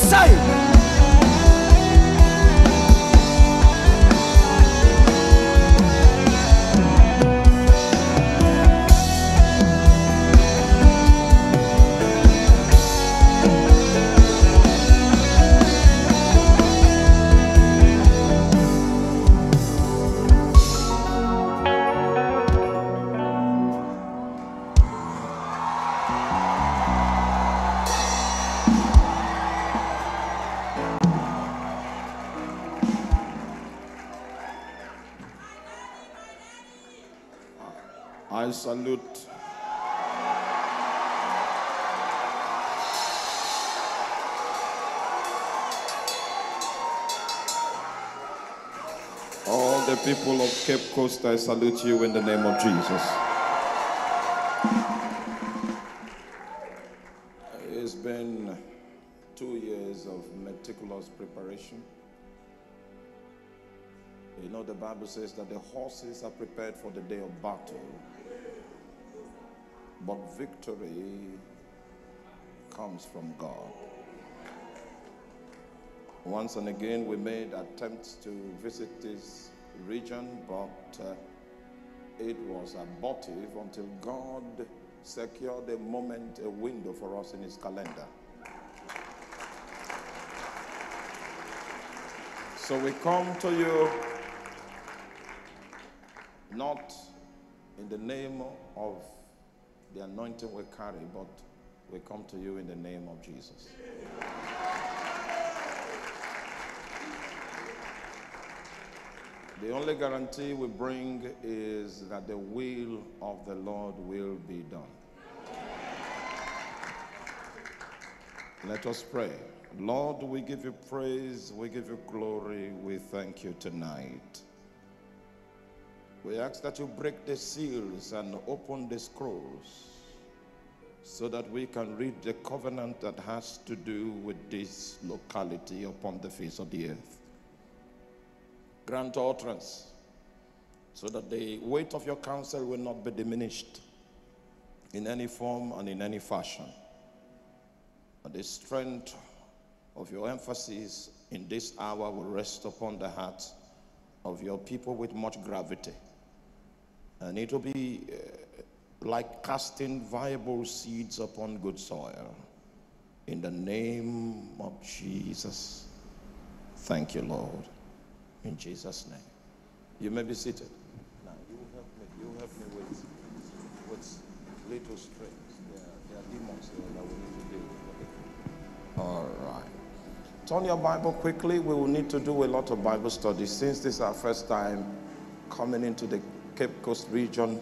prophesying. I salute all the people of Cape Coast. I salute you in the name of Jesus. It's been 2 years of meticulous preparation. You know, the Bible says that the horses are prepared for the day of battle, but victory comes from God. Once and again, we made attempts to visit this region, but it was abortive until God secured a moment, a window for us in his calendar. So we come to you not in the name of the anointing we carry, but we come to you in the name of Jesus. The only guarantee we bring is that the will of the Lord will be done. Let us pray. Lord, we give you praise, we give you glory, we thank you tonight. We ask that you break the seals and open the scrolls so that we can read the covenant that has to do with this locality upon the face of the earth. Grant utterance so that the weight of your counsel will not be diminished in any form and in any fashion. And the strength of your emphasis in this hour will rest upon the hearts of your people with much gravity. And it will be like casting viable seeds upon good soil. In the name of Jesus. Thank you, Lord. In Jesus' name. You may be seated. Now, you help me with little strings. There are demons there that we need to deal with. All right. Turn your Bible quickly. We will need to do a lot of Bible study. Since this is our first time coming into the Cape Coast region,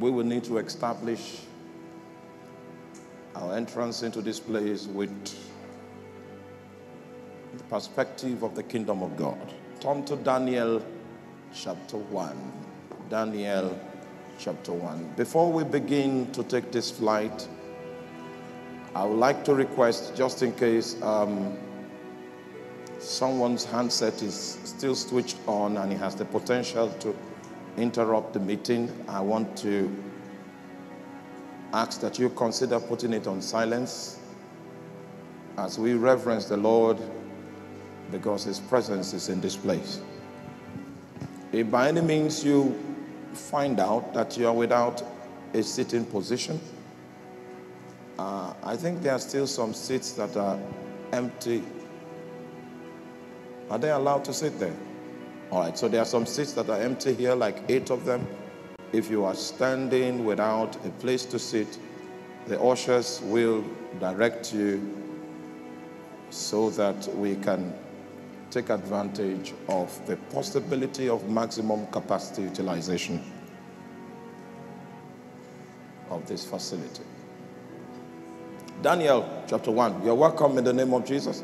we will need to establish our entrance into this place with the perspective of the kingdom of God. Turn to Daniel chapter 1. Daniel chapter 1. Before we begin to take this flight, I would like to request, just in case someone's handset is still switched on and it has the potential to interrupt the meeting, I want to ask that you consider putting it on silence as we reverence the Lord, because his presence is in this place. If by any means you find out that you are without a sitting position, I think there are still some seats that are empty. Are they allowed to sit there? All right, so there are some seats that are empty here, like 8 of them. If you are standing without a place to sit, the ushers will direct you so that we can take advantage of the possibility of maximum capacity utilization of this facility. Daniel chapter 1, you're welcome in the name of Jesus.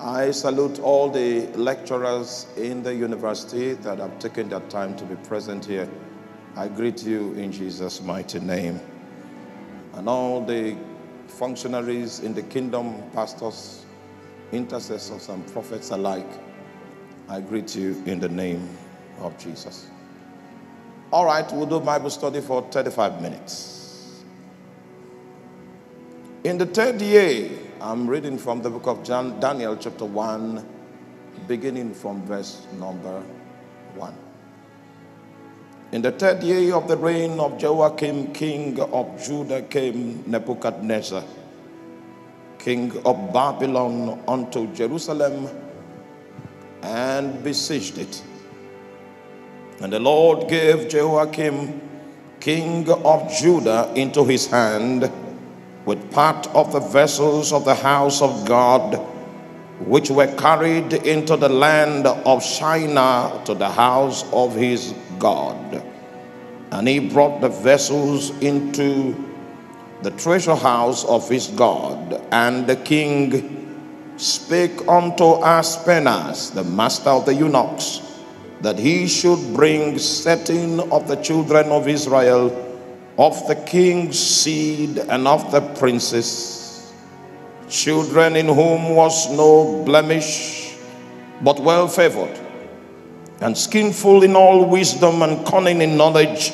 I salute all the lecturers in the university that have taken their time to be present here. I greet you in Jesus' mighty name. And all the functionaries in the kingdom, pastors, intercessors, and prophets alike, I greet you in the name of Jesus. All right, we'll do Bible study for 35 minutes. In the 3rd year I'm reading from the book of Daniel chapter 1, beginning from verse number 1. In the third year of the reign of Jehoiakim, king of Judah, came Nebuchadnezzar, king of Babylon, unto Jerusalem, and besieged it. And the Lord gave Jehoiakim, king of Judah, into his hand, with part of the vessels of the house of God, which were carried into the land of Shinar to the house of his God. And he brought the vessels into the treasure house of his God. And the king spake unto Ashpenaz, the master of the eunuchs, that he should bring certain of the children of Israel, of the king's seed and of the princes, children in whom was no blemish, but well favored, and skillful in all wisdom and cunning in knowledge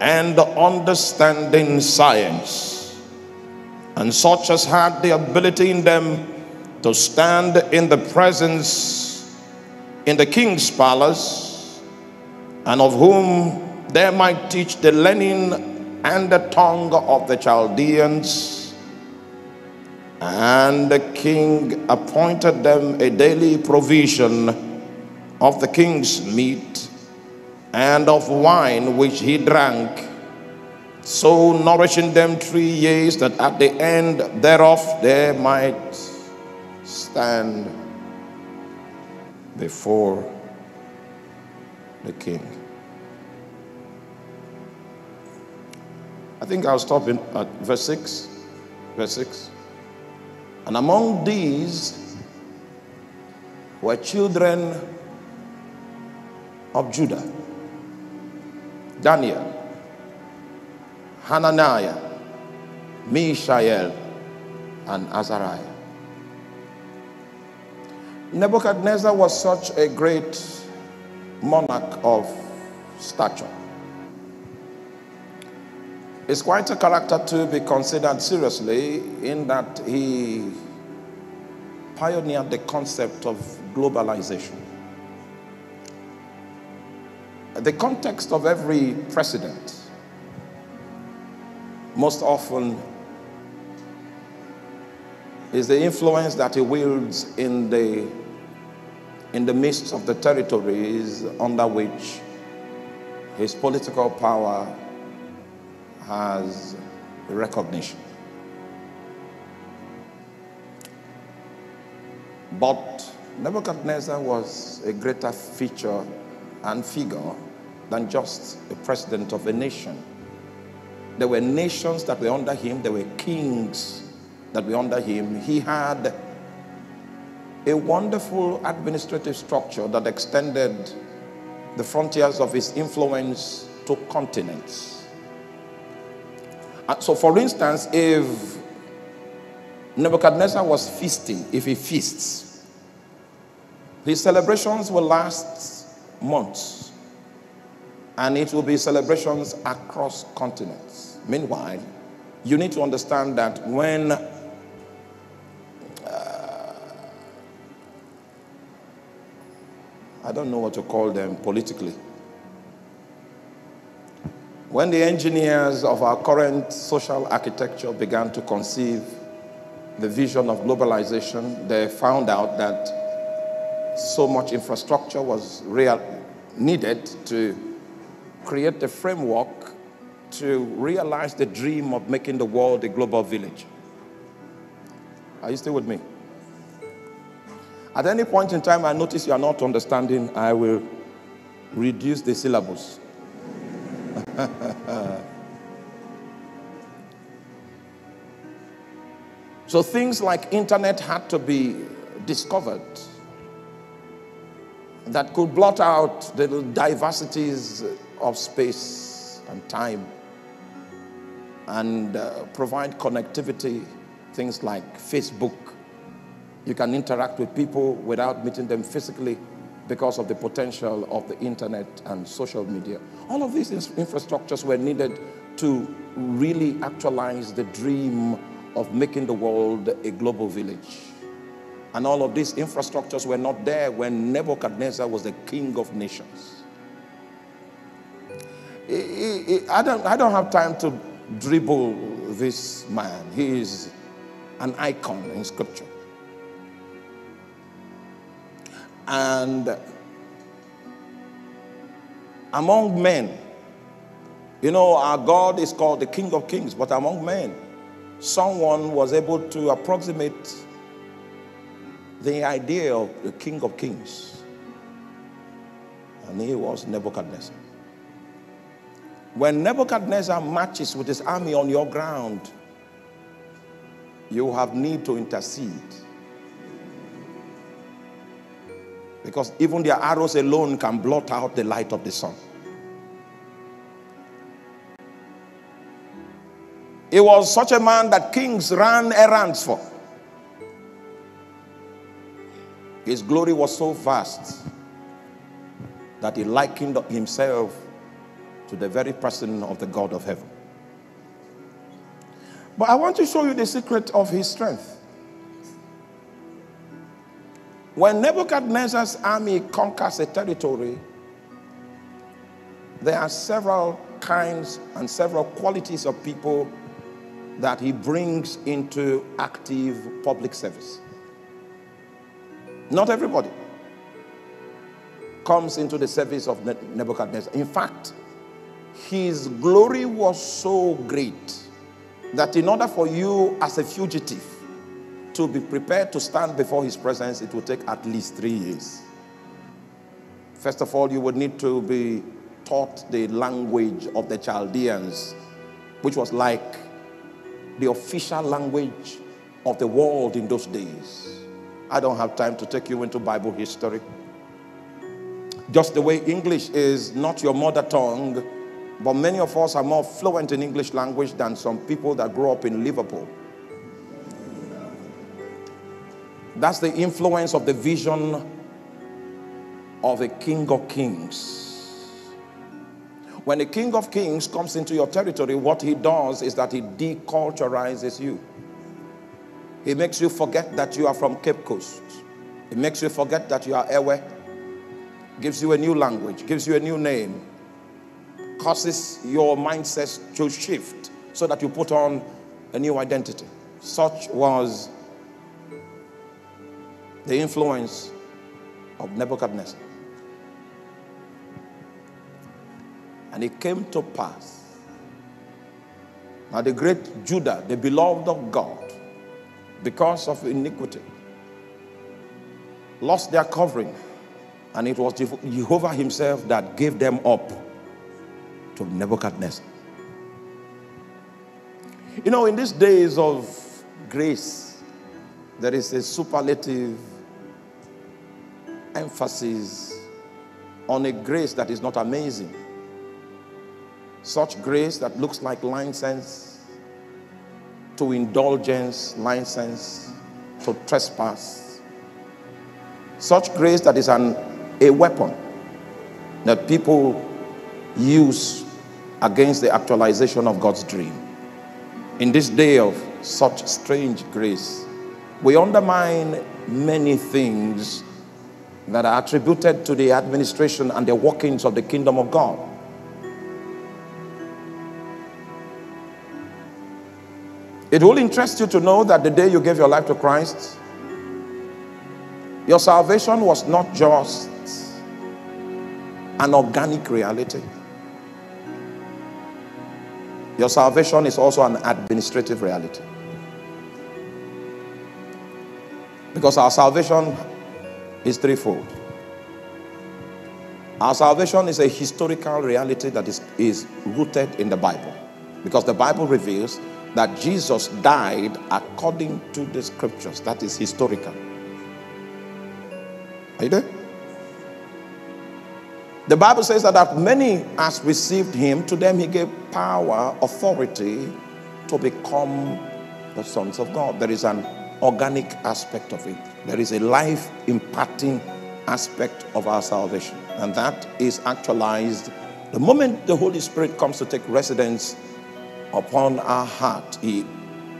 and understanding science, and such as had the ability in them to stand in the presence in the king's palace, and of whom they might teach the learning and the tongue of the Chaldeans. And the king appointed them a daily provision of the king's meat and of wine which he drank, so nourishing them 3 years, that at the end thereof they might stand before the king. I think I'll stop in at verse 6. Verse 6. And among these were children of Judah: Daniel, Hananiah, Mishael, and Azariah. Nebuchadnezzar was such a great monarch of stature. It's quite a character to be considered seriously, in that he pioneered the concept of globalization. The context of every president most often is the influence that he wields in the midst of the territories under which his political power has recognition. But Nebuchadnezzar was a greater feature and figure than just a president of a nation. There were nations that were under him, there were kings that were under him. He had a wonderful administrative structure that extended the frontiers of his influence to continents. So, for instance, if Nebuchadnezzar was feasting, if he feasts, his celebrations will last months, and it will be celebrations across continents. Meanwhile, you need to understand that when I don't know what to call them politically. When the engineers of our current social architecture began to conceive the vision of globalization, they found out that so much infrastructure was needed to create the framework to realize the dream of making the world a global village. Are you still with me? At any point in time I notice you are not understanding, I will reduce the syllables. So things like internet had to be discovered that could blot out the diversities of space and time and provide connectivity, things like Facebook. You can interact with people without meeting them physically because of the potential of the internet and social media. All of these infrastructures were needed to really actualize the dream of making the world a global village. And all of these infrastructures were not there when Nebuchadnezzar was the king of nations. I don't have time to dribble this man. He is an icon in scripture. And among men, you know, our God is called the King of Kings, but among men, someone was able to approximate the idea of the King of Kings. And he was Nebuchadnezzar. When Nebuchadnezzar marches with his army on your ground, you have need to intercede. Because even their arrows alone can blot out the light of the sun. He was such a man that kings ran errands for. His glory was so vast that he likened himself to the very person of the God of heaven. But I want to show you the secret of his strength. When Nebuchadnezzar's army conquers a territory, there are several kinds and several qualities of people that he brings into active public service. Not everybody comes into the service of Nebuchadnezzar. In fact, his glory was so great that in order for you as a fugitive to be prepared to stand before his presence, it will take at least 3 years. First of all, you would need to be taught the language of the Chaldeans, which was like the official language of the world in those days. I don't have time to take you into Bible history. Just the way English is not your mother tongue, but many of us are more fluent in English language than some people that grew up in Liverpool. That's the influence of the vision of a King of Kings. When a King of Kings comes into your territory, what he does is that he deculturizes you. He makes you forget that you are from Cape Coast. He makes you forget that you are Ewe. Gives you a new language, gives you a new name, causes your mindset to shift so that you put on a new identity. Such was the influence of Nebuchadnezzar. And it came to pass. Now the great Judah, the beloved of God, because of iniquity, lost their covering. And it was Jehovah himself that gave them up to Nebuchadnezzar. You know, in these days of grace, there is a superlative emphasis on a grace that is not amazing. Such grace that looks like license to indulgence, license to trespass. Such grace that is a weapon that people use against the actualization of God's dream. In this day of such strange grace, we undermine many things that are attributed to the administration and the workings of the kingdom of God. It will interest you to know that the day you gave your life to Christ, your salvation was not just an organic reality. Your salvation is also an administrative reality. Because our salvation is threefold. Our salvation is a historical reality that is rooted in the Bible. Because the Bible reveals that Jesus died according to the scriptures. That is historical. Are you there? The Bible says that as many as received him, to them he gave power, authority to become the sons of God. There is an organic aspect of it. There is a life imparting aspect of our salvation, and that is actualized the moment the Holy Spirit comes to take residence upon our heart. He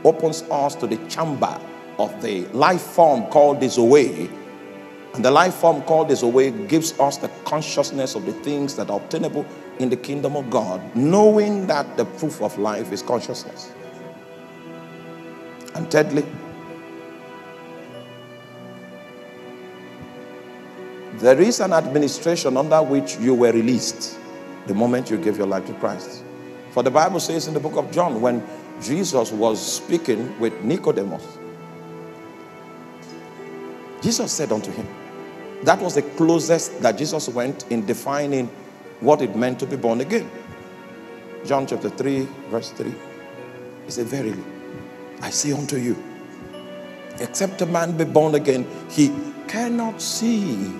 opens us to the chamber of the life form called this away. And the life form called this away gives us the consciousness of the things that are obtainable in the kingdom of God, knowing that the proof of life is consciousness. And thirdly, there is an administration under which you were released the moment you gave your life to Christ. For the Bible says in the book of John, when Jesus was speaking with Nicodemus, Jesus said unto him, that was the closest that Jesus went in defining what it meant to be born again. John chapter 3, verse 3. He said, verily, I say unto you, except a man be born again, he cannot see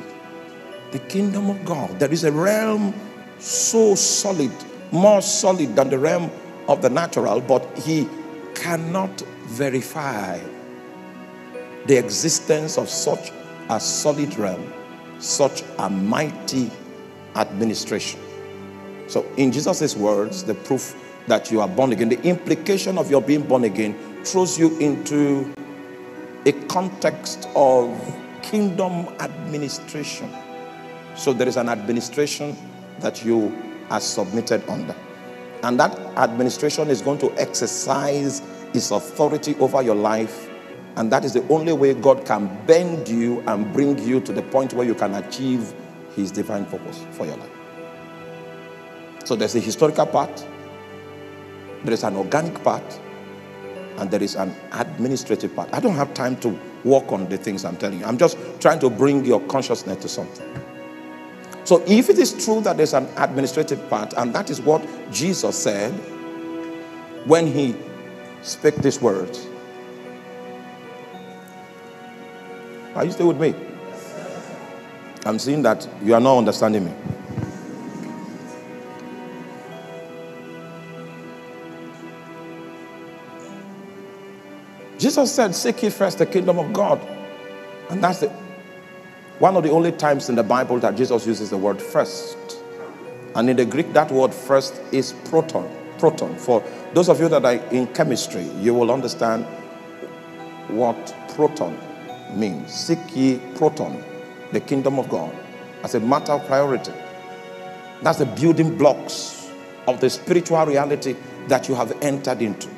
the kingdom of God. There is a realm so solid, more solid than the realm of the natural, but he cannot verify the existence of such a solid realm, such a mighty administration. So in Jesus' words, the proof that you are born again, the implication of your being born again throws you into a context of kingdom administration. So there is an administration that you are submitted under. And that administration is going to exercise its authority over your life. And that is the only way God can bend you and bring you to the point where you can achieve his divine purpose for your life. So there's a historical part, there is an organic part, and there is an administrative part. I don't have time to work on the things I'm telling you. I'm just trying to bring your consciousness to something. So if it is true that there's an administrative part, and that is what Jesus said when he spake these words. Are you still with me? I'm seeing that you are not understanding me. Jesus said, seek ye first the kingdom of God. And that's one of the only times in the Bible that Jesus uses the word first. And in the Greek, that word first is proton. Proton. For those of you that are in chemistry, you will understand what proton means. Seek ye proton, the kingdom of God, as a matter of priority. That's the building blocks of the spiritual reality that you have entered into.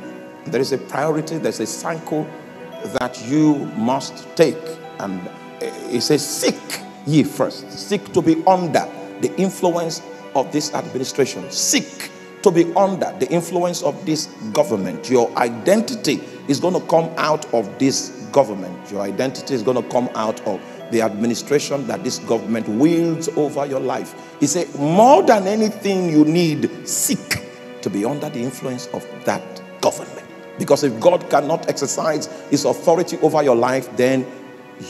There is a priority, there's a cycle that you must take. And it says, seek ye first. Seek to be under the influence of this administration. Seek to be under the influence of this government. Your identity is going to come out of this government. Your identity is going to come out of the administration that this government wields over your life. He said, more than anything you need, seek to be under the influence of that government. Because if God cannot exercise his authority over your life, then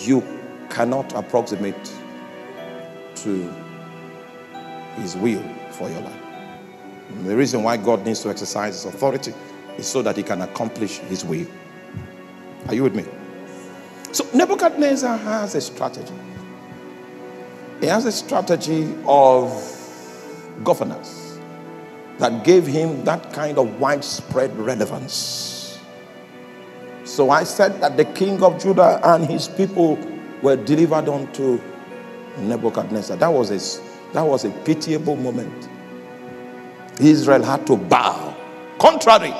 you cannot approximate to his will for your life. And the reason why God needs to exercise his authority is so that he can accomplish his will. Are you with me? So Nebuchadnezzar has a strategy. He has a strategy of governance that gave him that kind of widespread relevance. So I said that the king of Judah and his people were delivered unto Nebuchadnezzar. That was a pitiable moment. Israel had to bow, contrary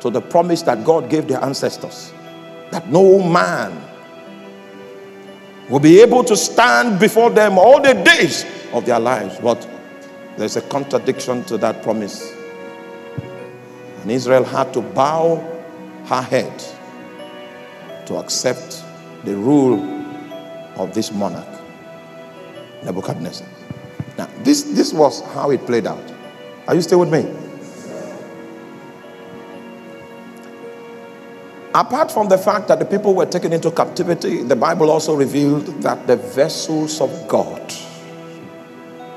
to the promise that God gave their ancestors, that no man will be able to stand before them all the days of their lives. But there's a contradiction to that promise. And Israel had to bow her head to accept the rule of this monarch, Nebuchadnezzar. Now, this was how it played out. Are you still with me? Apart from the fact that the people were taken into captivity, the Bible also revealed that the vessels of God,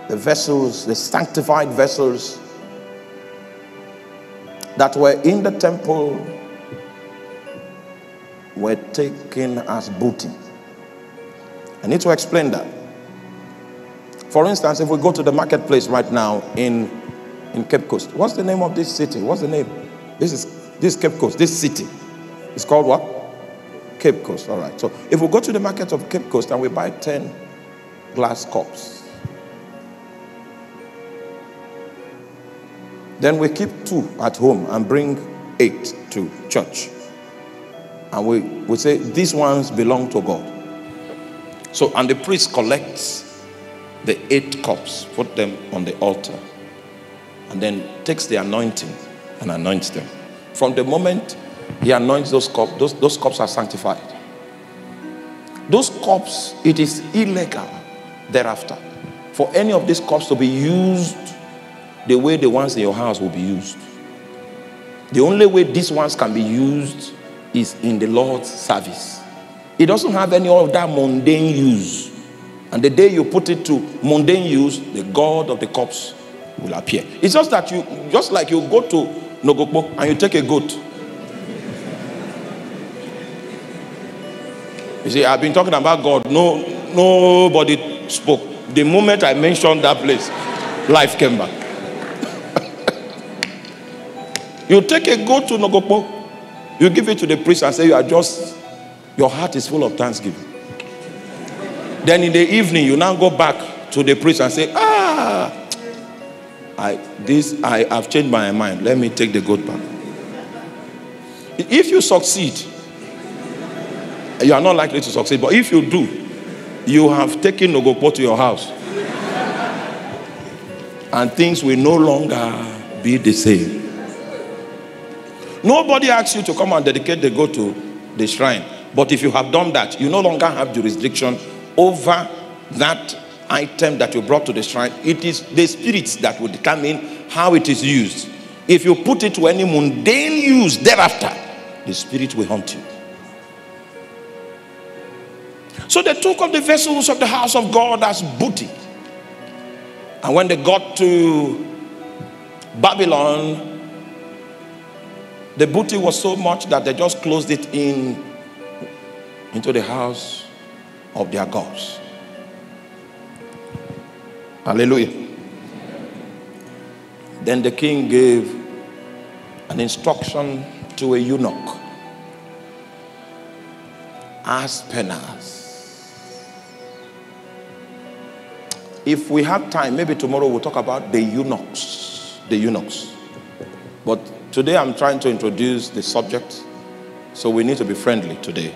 the sanctified vessels that were in the temple, were taken as booty. I need to explain that. For instance, if we go to the marketplace right now in Cape Coast, what's the name of this city? What's the name? This is Cape Coast, this city. It's called what? Cape Coast. All right. So if we go to the market of Cape Coast and we buy 10 glass cups, then we keep 2 at home and bring 8 to church. And we say, these ones belong to God. So, and the priest collects the 8 cups, put them on the altar, and then takes the anointing and anoints them. From the moment he anoints those cups are sanctified. Those cups, it is illegal thereafter for any of these cups to be used the way the ones in your house will be used. The only way these ones can be used is in the Lord's service. It doesn't have any other mundane use. And the day you put it to mundane use, the God of the cups will appear. It's just that you, just like you go to Nogokpo and you take a goat. You see, I've been talking about God. Nobody spoke. The moment I mentioned that place, life came back. You take a goat to Nogokpo, you give it to the priest and say, you are just, your heart is full of thanksgiving. Then in the evening, you now go back to the priest and say, ah, I've changed my mind. Let me take the goat back. If you succeed, you are not likely to succeed, but if you do, you have taken Nogokpo to your house. And things will no longer be the same. Nobody asks you to come and dedicate the goat to the shrine. But if you have done that, you no longer have jurisdiction over that item that you brought to the shrine. It is the spirits that will determine how it is used. If you put it to any mundane use thereafter, the spirit will haunt you. So they took up the vessels of the house of God as booty. And when they got to Babylon, the booty was so much that they just closed it in into the house of their gods. Hallelujah. Then the king gave an instruction to a eunuch, Ashpenaz. If we have time, maybe tomorrow we'll talk about the eunuchs. The eunuchs. But today I'm trying to introduce the subject, so we need to be friendly today.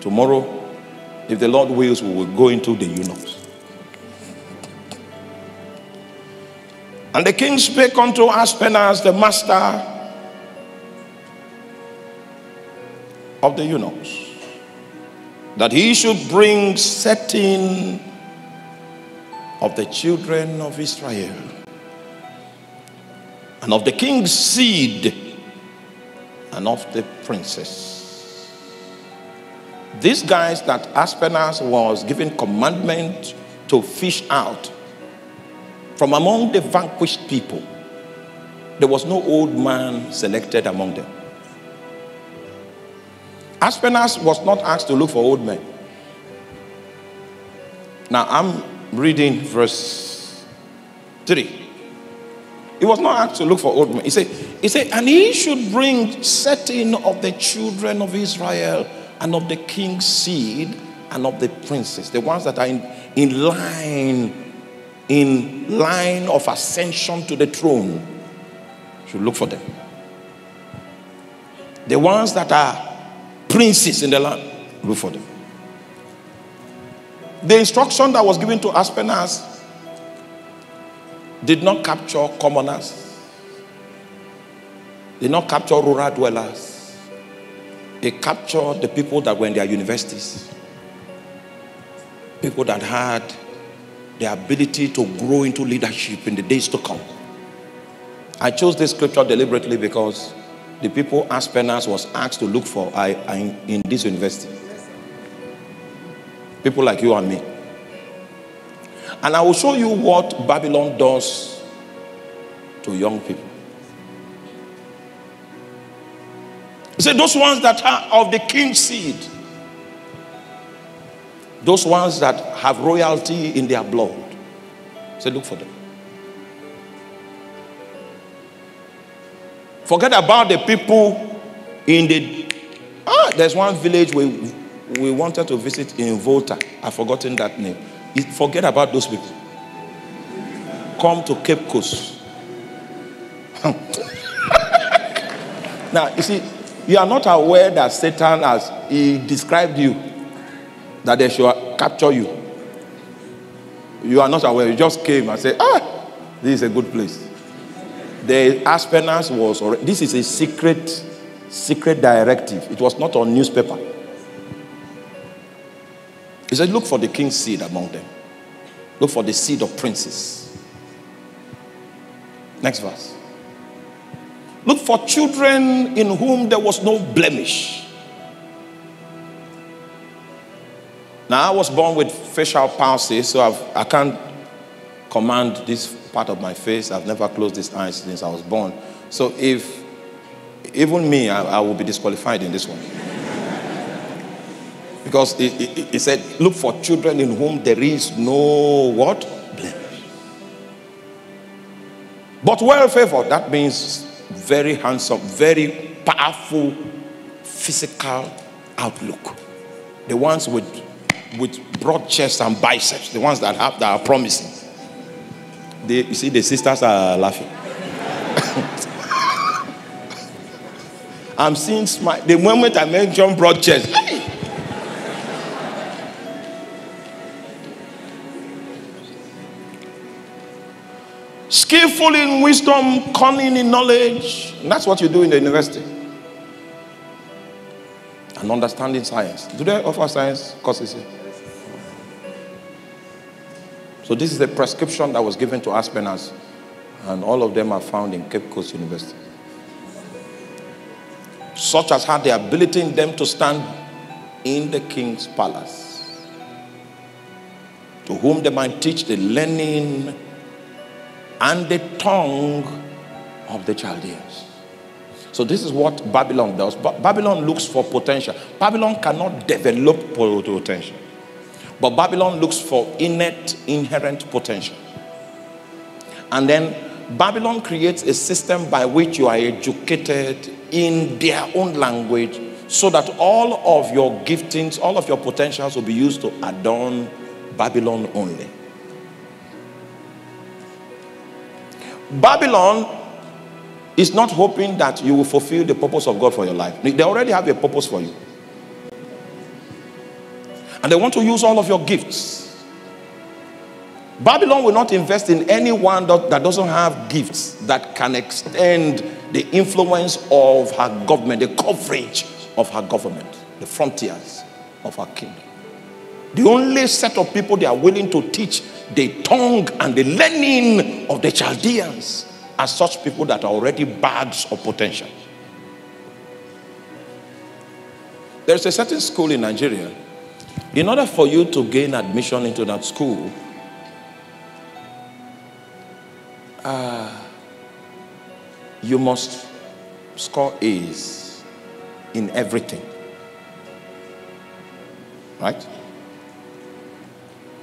Tomorrow, if the Lord wills, we will go into the eunuchs. And the king spake unto Ashpenaz, the master of the eunuchs, that he should bring certain of the children of Israel and of the king's seed, and of the princess. These guys that Ashpenaz was given commandment to fish out from among the vanquished people, there was no old man selected among them. Ashpenaz was not asked to look for old men. Now I'm reading verse 3. He was not asked to look for old men. He said, and he should bring certain of the children of Israel and of the king's seed and of the princes, the ones that are in line of ascension to the throne, should look for them. The ones that are princes in the land, look for them. The instruction that was given to Ashpenaz did not capture commoners, did not capture rural dwellers. It captured the people that were in their universities, people that had the ability to grow into leadership in the days to come. I chose this scripture deliberately because the people Ashpenaz was asked to look for are in this university. People like you and me. And I will show you what Babylon does to young people. He said, those ones that are of the king's seed, those ones that have royalty in their blood, he said, look for them. Forget about the people There's one village we wanted to visit in Volta. I've forgotten that name. Forget about those people. Come to Cape Coast. Now, you see, you are not aware that Satan has, he described you, that they should capture you. You are not aware. You just came and said, this is a good place. The Ashpenaz was already, this is a secret directive. It was not on newspaper. He said, look for the king's seed among them. Look for the seed of princes. Next verse. Look for children in whom there was no blemish. Now, I was born with facial palsy, so I can't command this part of my face. I've never closed these eyes since I was born. So if even me, I will be disqualified in this one. Because it said, look for children in whom there is no what? Blemish. But well favored, that means very handsome, very powerful physical outlook. The ones with broad chests and biceps, the ones that are promising. You see, the sisters are laughing. I'm seeing smile. The moment I mention broad chest, skillful in wisdom, cunning in knowledge. And that's what you do in the university. And understanding science. Do they offer science courses here? So this is the prescription that was given to Ashpenaz, and all of them are found in Cape Coast University. Such as had the ability in them to stand in the king's palace, to whom they might teach the learning and the tongue of the Chaldeans. So this is what Babylon does. Babylon looks for potential. Babylon cannot develop potential. But Babylon looks for inherent potential. And then Babylon creates a system by which you are educated in their own language so that all of your giftings, all of your potentials will be used to adorn Babylon only. Babylon is not hoping that you will fulfill the purpose of God for your life. They already have a purpose for you. And they want to use all of your gifts. Babylon will not invest in anyone that doesn't have gifts that can extend the influence of her government, the coverage of her government, the frontiers of her kingdom. The only set of people they are willing to teach the tongue and the learning of the Chaldeans are such people that are already bags of potential. There's a certain school in Nigeria. In order for you to gain admission into that school, you must score A's in everything. Right?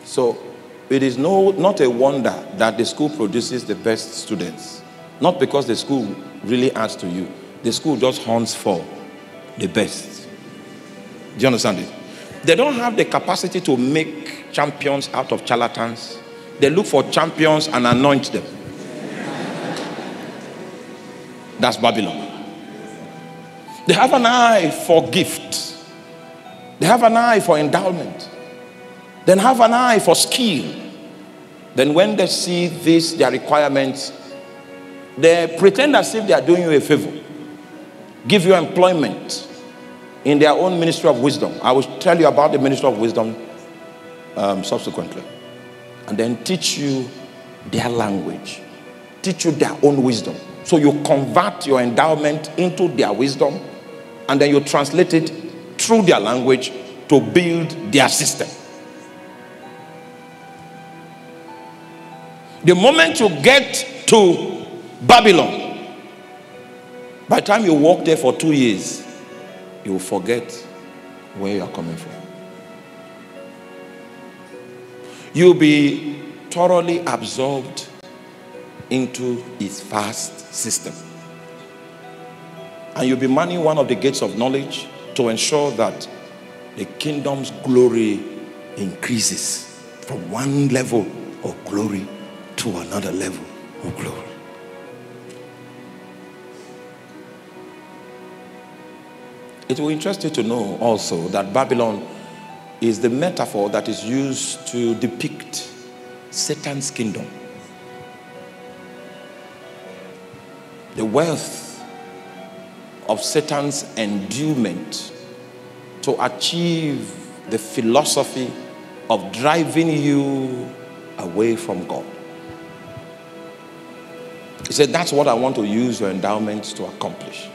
So it is not a wonder that the school produces the best students. Not because the school really adds to you. The school just hunts for the best. Do you understand it? They don't have the capacity to make champions out of charlatans. They look for champions and anoint them. That's Babylon. They have an eye for gift. They have an eye for endowment. Then have an eye for skill. Then when they see this, their requirements, they pretend as if they are doing you a favor. Give you employment in their own ministry of wisdom. I will tell you about the ministry of wisdom subsequently. And then teach you their language. Teach you their own wisdom. So you convert your endowment into their wisdom, and then you translate it through their language to build their system. The moment you get to Babylon, by the time you walk there for 2 years, you will forget where you are coming from. You will be thoroughly absorbed into its vast system. And you'll be manning one of the gates of knowledge to ensure that the kingdom's glory increases from one level of glory to another level of glory. It will interest you to know also that Babylon is the metaphor that is used to depict Satan's kingdom. The wealth of Satan's endowment to achieve the philosophy of driving you away from God. He said, that's what I want to use your endowments to accomplish.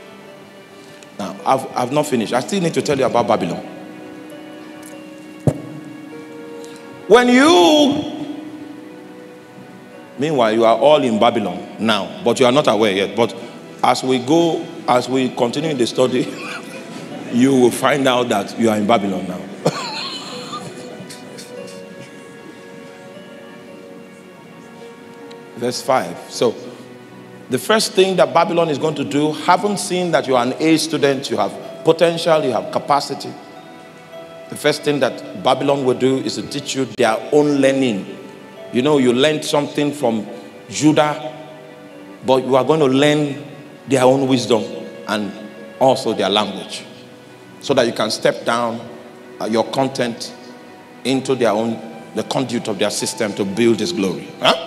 Now, I've not finished. I still need to tell you about Babylon. When you, meanwhile, you are all in Babylon now, but you are not aware yet. But as we go, as we continue the study, you will find out that you are in Babylon now. Verse 5. So, the first thing that Babylon is going to do, haven't seen that you are an A student, you have potential, you have capacity. The first thing that Babylon will do is to teach you their own learning. You know, you learned something from Judah, but you are going to learn their own wisdom and also their language, so that you can step down your content into their own, the conduit of their system to build this glory. Huh?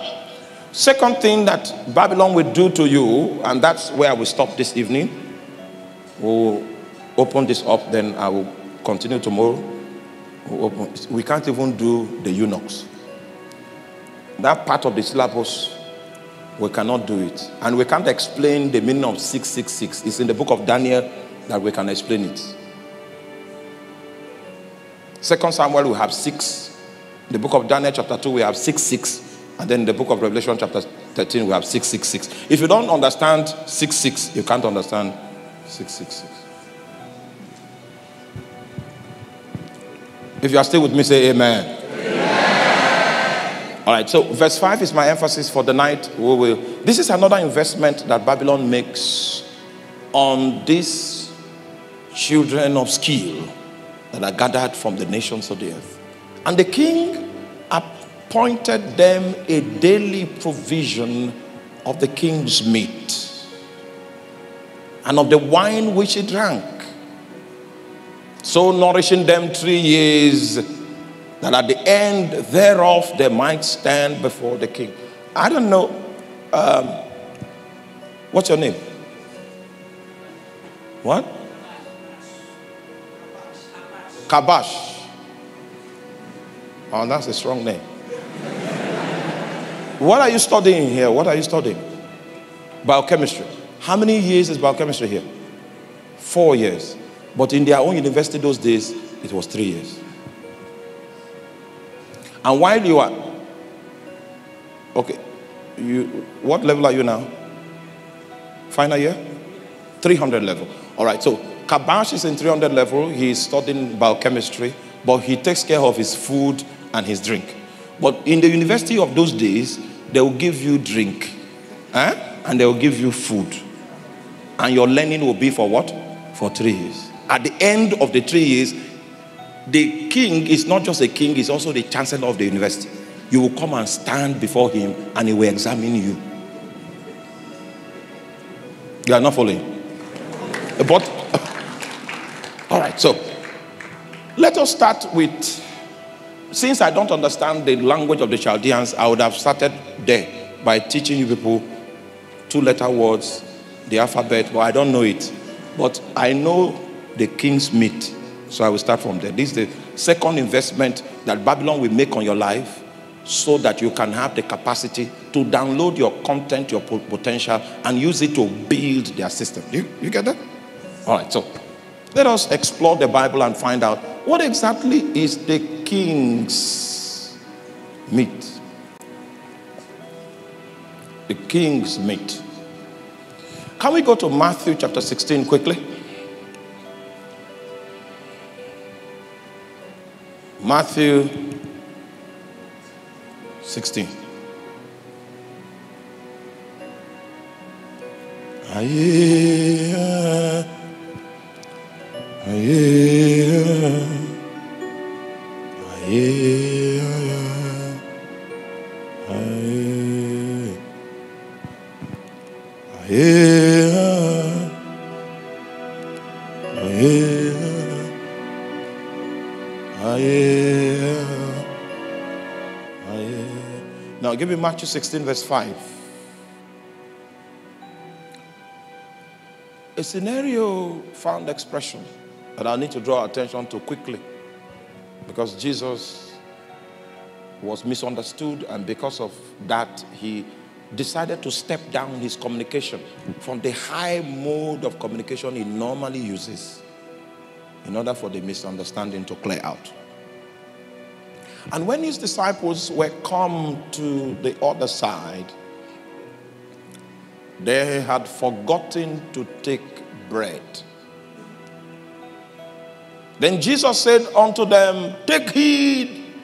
Second thing that Babylon will do to you, and that's where we stop this evening. We'll open this up, then I will continue tomorrow. We'll open. We can't even do the eunuchs. That part of the syllabus, we cannot do it. And we can't explain the meaning of 666. It's in the book of Daniel that we can explain it. 2 Samuel, we have 6. In the book of Daniel chapter 2, we have 666. And then in the book of Revelation chapter 13, we have 666. If you don't understand 66, you can't understand 666. If you are still with me, say amen. Amen. All right, so verse 5 is my emphasis for the night. We will. This is another investment that Babylon makes on these children of skill that are gathered from the nations of the earth. And the king appointed them a daily provision of the king's meat and of the wine which he drank, so nourishing them 3 years, that at the end thereof they might stand before the king. I don't know, what's your name? What? Kabash. Oh, that's a strong name. What are you studying here? What are you studying? Biochemistry. How many years is biochemistry here? 4 years. But in their own university those days, it was 3 years. And while you are... Okay. What level are you now? Final year? 300 level. All right. So, Kabash is in 300 level. He is studying biochemistry. But he takes care of his food and his drink. But in the university of those days, they will give you drink, and they will give you food. And your learning will be for what? For 3 years. At the end of the 3 years, the king is not just a king, he's also the chancellor of the university. You will come and stand before him and he will examine you. You are not following. But, all right, so let us start with... Since I don't understand the language of the Chaldeans, I would have started there by teaching you people 2-letter words, the alphabet, but I don't know it. But I know the king's meat, so I will start from there. This is the second investment that Babylon will make on your life so that you can have the capacity to download your content, your potential, and use it to build their system. You get that? All right, so let us explore the Bible and find out what exactly is the king's meat. The king's meat. Can we go to Matthew chapter 16 quickly? Matthew 16. Now give me Matthew 16 verse 5. A scenario found expression that I need to draw attention to quickly, because Jesus was misunderstood, and because of that he decided to step down his communication from the high mode of communication he normally uses in order for the misunderstanding to clear out. And when his disciples were come to the other side, they had forgotten to take bread. Then Jesus said unto them, take heed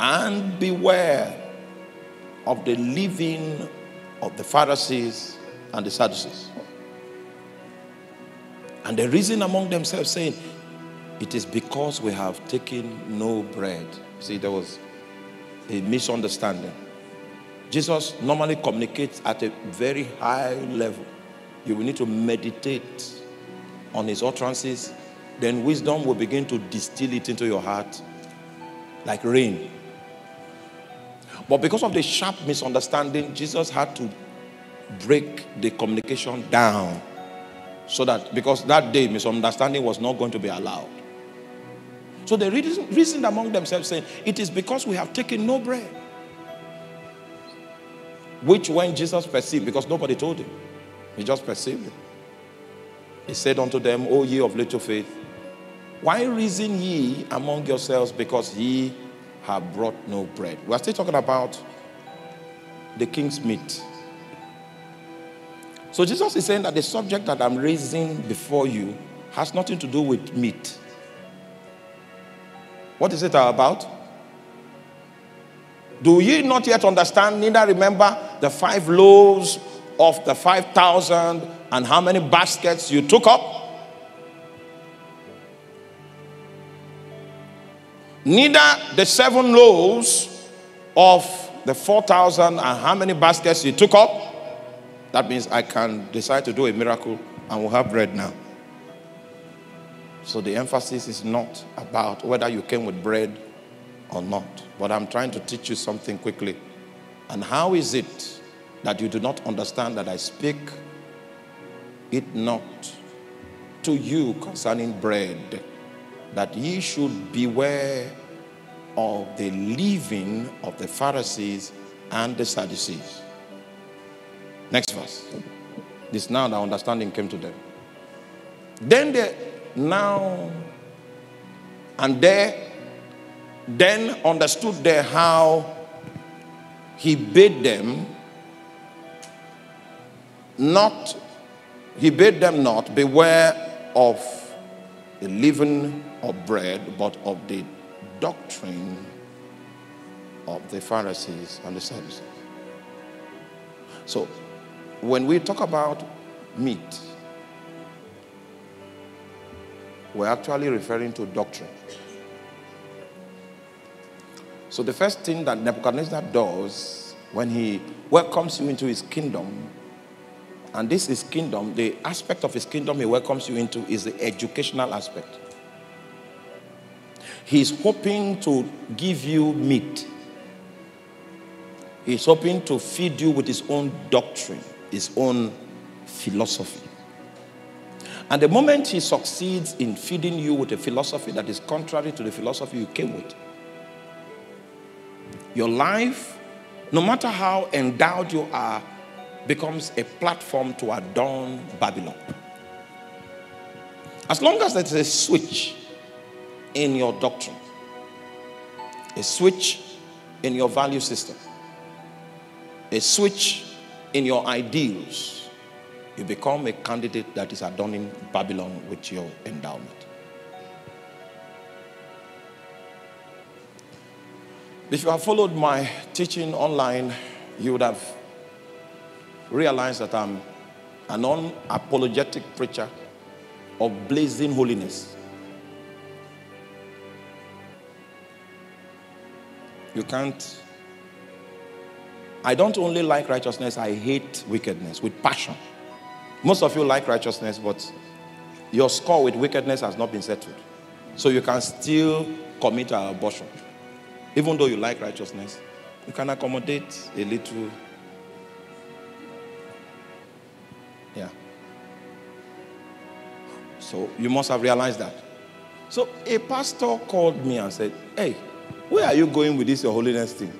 and beware of the leaven of the Pharisees and the Sadducees. And they reasoned among themselves, saying, it is because we have taken no bread. See, there was a misunderstanding. Jesus normally communicates at a very high level. You will need to meditate on his utterances. Then wisdom will begin to distill it into your heart like rain. But because of the sharp misunderstanding, Jesus had to break the communication down, so that, because that day misunderstanding was not going to be allowed. So they reasoned among themselves, saying, it is because we have taken no bread. Which when Jesus perceived, because nobody told him, he just perceived it. He said unto them, O ye of little faith, why reason ye among yourselves because ye have brought no bread? We are still talking about the king's meat. So Jesus is saying that the subject that I'm raising before you has nothing to do with meat. What is it about? Do ye not yet understand, neither remember the 5 loaves of the 5,000 and how many baskets you took up? Neither the 7 loaves of the 4,000 and how many baskets you took up? That means I can decide to do a miracle and we'll have bread now. So the emphasis is not about whether you came with bread or not. But I'm trying to teach you something quickly. And how is it that you do not understand that I speak it not to you concerning bread, that ye should beware of the leaven of the Pharisees and the Sadducees? Next verse. This now their understanding came to them. Then understood they how he bade them not, beware of the leaven of bread, but of the doctrine of the Pharisees and the Sadducees. So, when we talk about meat, we're actually referring to doctrine. So the first thing that Nebuchadnezzar does when he welcomes you into his kingdom, and this is kingdom, the aspect of his kingdom he welcomes you into is the educational aspect. He's hoping to give you meat. He's hoping to feed you with his own doctrine, his own philosophy. And the moment he succeeds in feeding you with a philosophy that is contrary to the philosophy you came with, your life, no matter how endowed you are, becomes a platform to adorn Babylon. As long as there's a switch in your doctrine, a switch in your value system, a switch in your ideals, you become a candidate that is adorning Babylon with your endowment. If you have followed my teaching online, you would have realized that I'm an unapologetic preacher of blazing holiness. You can't. I don't only like righteousness, I hate wickedness with passion. Most of you like righteousness, but your score with wickedness has not been settled. So you can still commit an abortion. Even though you like righteousness, you can accommodate a little. Yeah. So you must have realized that. So a pastor called me and said, hey, where are you going with this your holiness thing?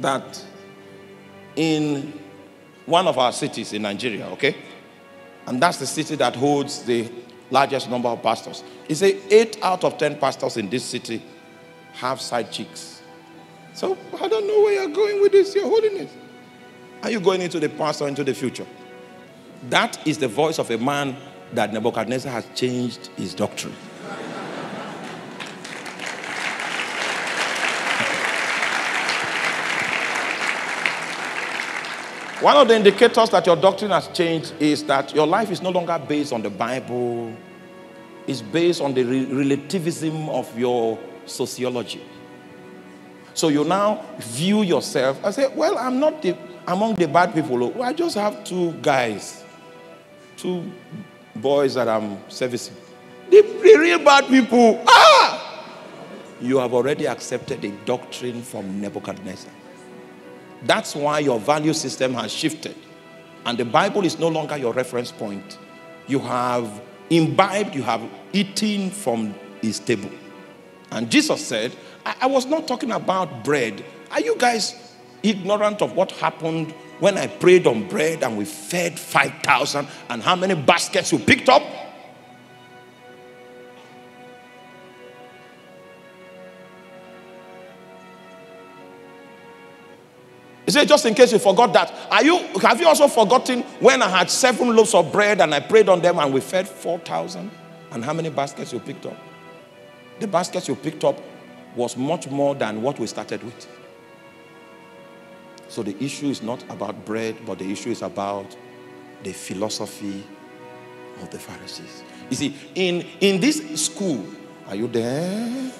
That in one of our cities in Nigeria, okay? And that's the city that holds the largest number of pastors. He said 8 out of 10 pastors in this city have side chicks. So I don't know where you're going with this, your holiness. Are you going into the past or into the future? That is the voice of a man that Nebuchadnezzar has changed his doctrine. One of the indicators that your doctrine has changed is that your life is no longer based on the Bible. It's based on the relativism of your sociology. So you now view yourself and say, well, I'm not among the bad people. Well, I just have two boys that I'm servicing. The real bad people. Ah! You have already accepted a doctrine from Nebuchadnezzar. That's why your value system has shifted. And the Bible is no longer your reference point. You have imbibed, you have eaten from his table. And Jesus said, I was not talking about bread. Are you guys ignorant of what happened when I prayed on bread and we fed 5,000 and how many baskets you picked up? He said, just in case you forgot that, have you also forgotten when I had 7 loaves of bread and I prayed on them and we fed 4,000? And how many baskets you picked up? The baskets you picked up was much more than what we started with. So the issue is not about bread, but the issue is about the philosophy of the Pharisees. You see, in this school, are you there?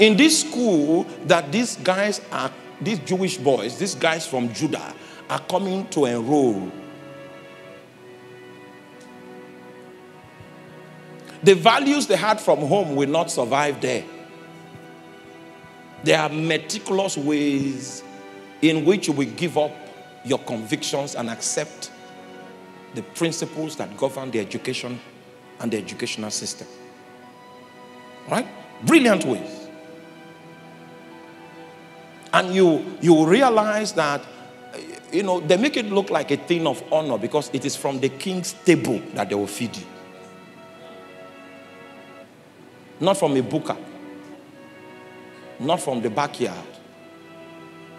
In this school that these guys are, these Jewish boys, these guys from Judah, are coming to enroll. The values they had from home will not survive there. There are meticulous ways in which you will give up your convictions and accept the principles that govern the education and the educational system. Right? Brilliant ways. And you realize that, you know, they make it look like a thing of honor because it is from the king's table that they will feed you. Not from a buka. Not from the backyard.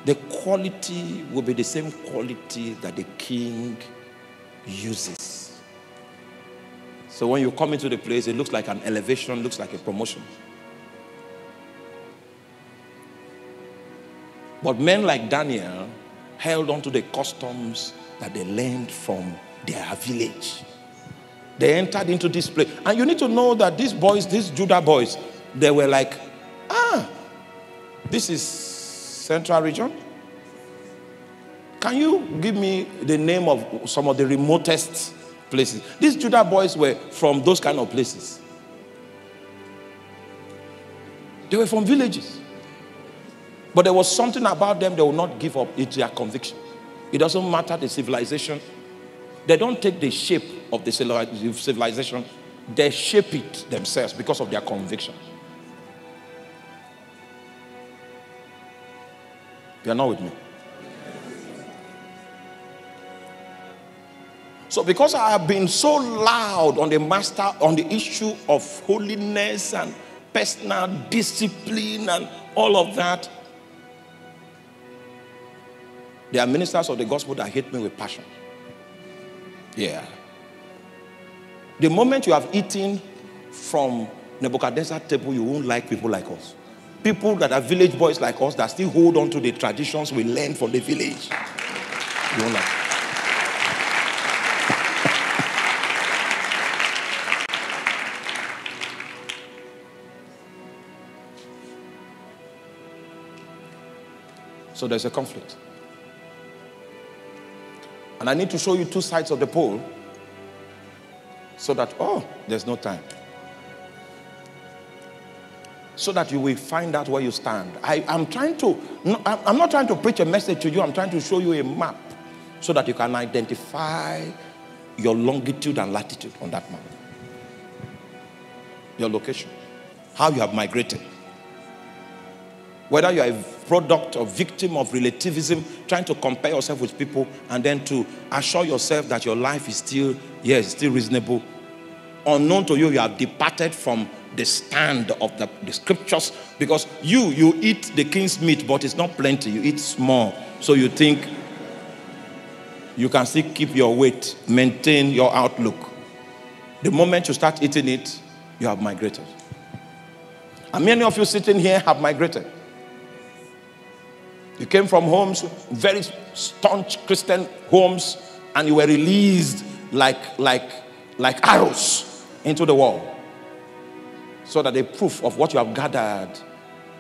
The quality will be the same quality that the king uses. So when you come into the place, it looks like an elevation, looks like a promotion. But men like Daniel held on to the customs that they learned from their village. They entered into this place. And you need to know that these boys, these Judah boys, they were like, ah, this is Central Region. Can you give me the name of some of the remotest places? These Judah boys were from those kind of places. They were from villages. But there was something about them they will not give up. It's their conviction. It doesn't matter the civilization. They don't take the shape of the civilization. They shape it themselves because of their conviction. You are not with me. So because I have been so loud on the master, on the issue of holiness and personal discipline and all of that, there are ministers of the gospel that hate me with passion. Yeah. The moment you have eaten from Nebuchadnezzar's table, you won't like people like us. People that are village boys like us that still hold on to the traditions we learned from the village. You won't like. So there's a conflict. And I need to show you two sides of the pole so that, oh, there's no time. So that you will find out where you stand. I'm not trying to preach a message to you. I'm trying to show you a map so that you can identify your longitude and latitude on that map. Your location. How you have migrated. Whether you are a product or victim of relativism, trying to compare yourself with people and then to assure yourself that your life is still, yes, still reasonable. Unknown to you, you have departed from the stand of the scriptures, because you eat the king's meat, but it's not plenty. You eat small. So you think you can still keep your weight, maintain your outlook. The moment you start eating it, you have migrated. And many of you sitting here have migrated. You came from homes, very staunch Christian homes, and you were released like arrows into the world. So that the proof of what you have gathered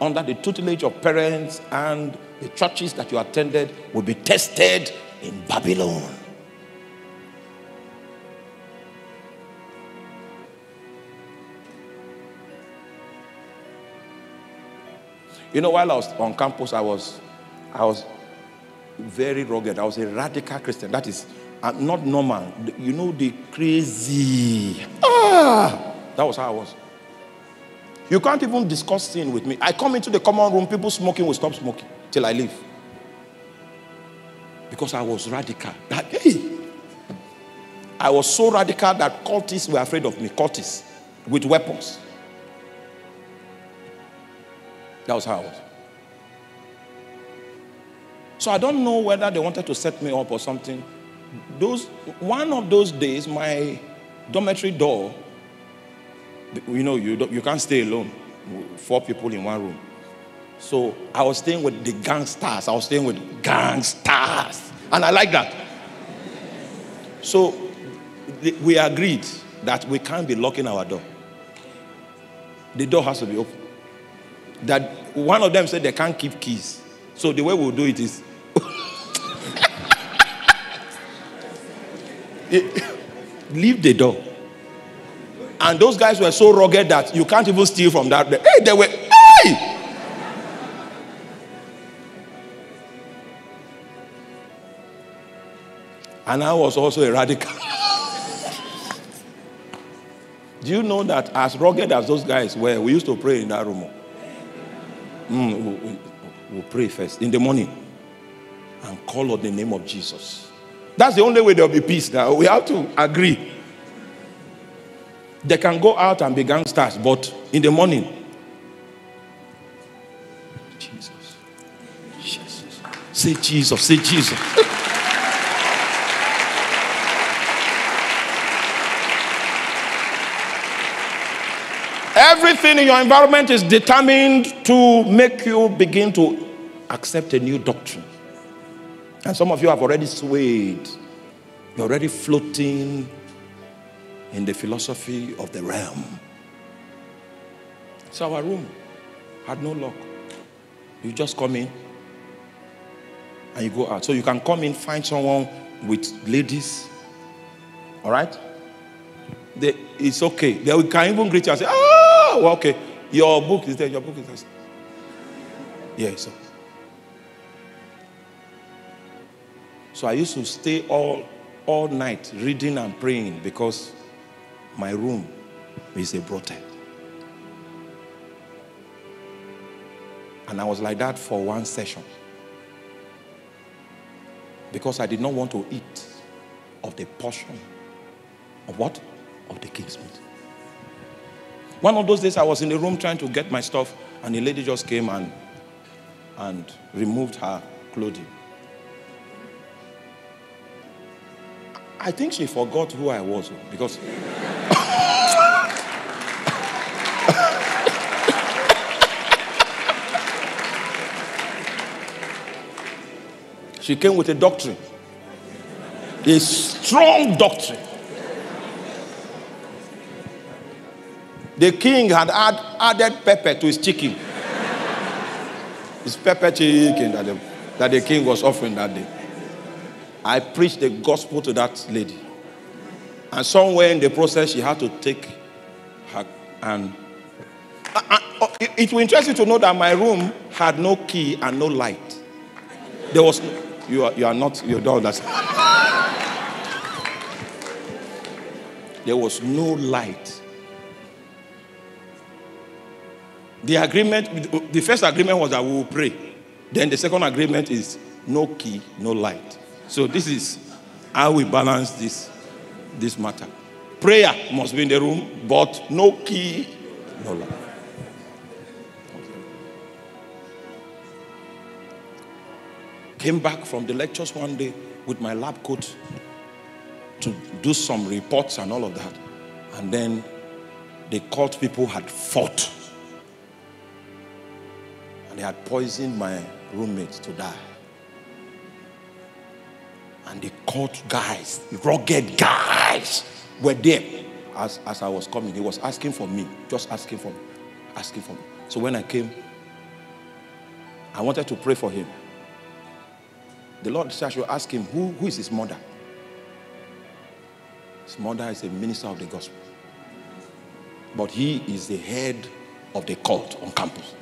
under the tutelage of parents and the churches that you attended will be tested in Babylon. You know, while I was on campus, I was very rugged. I was a radical Christian. That is, I'm not normal. You know, the crazy. That was how I was. You can't even discuss sin with me. I come into the common room, people smoking will stop smoking till I leave. Because I was radical. I was so radical that cultists were afraid of me. Cultists with weapons. That was how I was. So I don't know whether they wanted to set me up or something. One of those days, my dormitory door, you know, you can't stay alone. 4 people in one room. So I was staying with the gangsters. And I like that. So we agreed that we can't be locking our door. The door has to be open. That one of them said they can't keep keys. So the way we'll do it is... leave the door. And those guys were so rugged that you can't even steal from that. Hey, they were, hey! And I was also a radical. Do you know that as rugged as those guys were, we used to pray in that room? We'll pray first in the morning and call on the name of Jesus. That's the only way there'll be peace now. We have to agree. They can go out and be gangsters, but in the morning, Jesus, Jesus, say Jesus, say Jesus. Everything in your environment is determined to make you begin to accept a new doctrine. And some of you have already swayed. You're already floating in the philosophy of the realm. So our room had no lock. You just come in and you go out. So you can come in, find someone with ladies. All right? It's okay. They can even greet you and say, oh, well, okay. Your book is there. Your book is there. Yeah, it's okay. So I used to stay all night reading and praying because my room is a brothel. And I was like that for one session. Because I did not want to eat of the portion of what? Of the king's meat. One of those days I was in the room trying to get my stuff and a lady just came and removed her clothing. I think she forgot who I was because... She came with a doctrine. A strong doctrine. The king had added pepper to his chicken. His pepper chicken that the king was offering that day. I preached the gospel to that lady. And somewhere in the process, she had to take her hand. It will interest you to know that my room had no key and no light. There was no, you don't understand. There was no light. The agreement, the first agreement was that we will pray. Then the second agreement is no key, no light. So this is how we balance this matter. Prayer must be in the room, but no key, no light. Okay. Came back from the lectures one day with my lab coat to do some reports and all of that. And then the court people had fought. And they had poisoned my roommate to die. And the court guys, rugged guys, were there as I was coming. He was asking for me, just asking for me. So when I came, I wanted to pray for him. The Lord said I should ask him, who is his mother? His mother is a minister of the gospel. But he is the head of the cult on campus.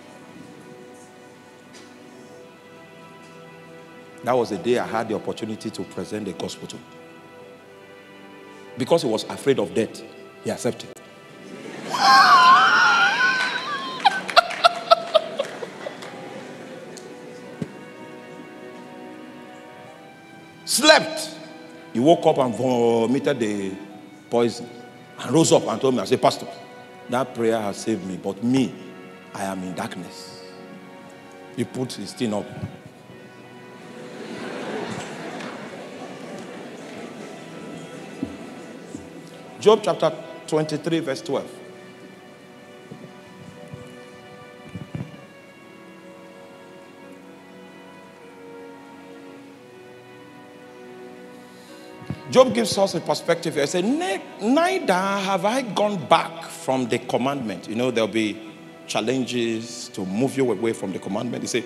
That was the day I had the opportunity to present the gospel to him. Because he was afraid of death, he accepted. Slept. He woke up and vomited the poison and rose up and told me, I said, Pastor, that prayer has saved me, but me, I am in darkness. He put his thing up. Job chapter 23, verse 12. Job gives us a perspective here. He said, neither have I gone back from the commandment. You know, there'll be challenges to move you away from the commandment. He said,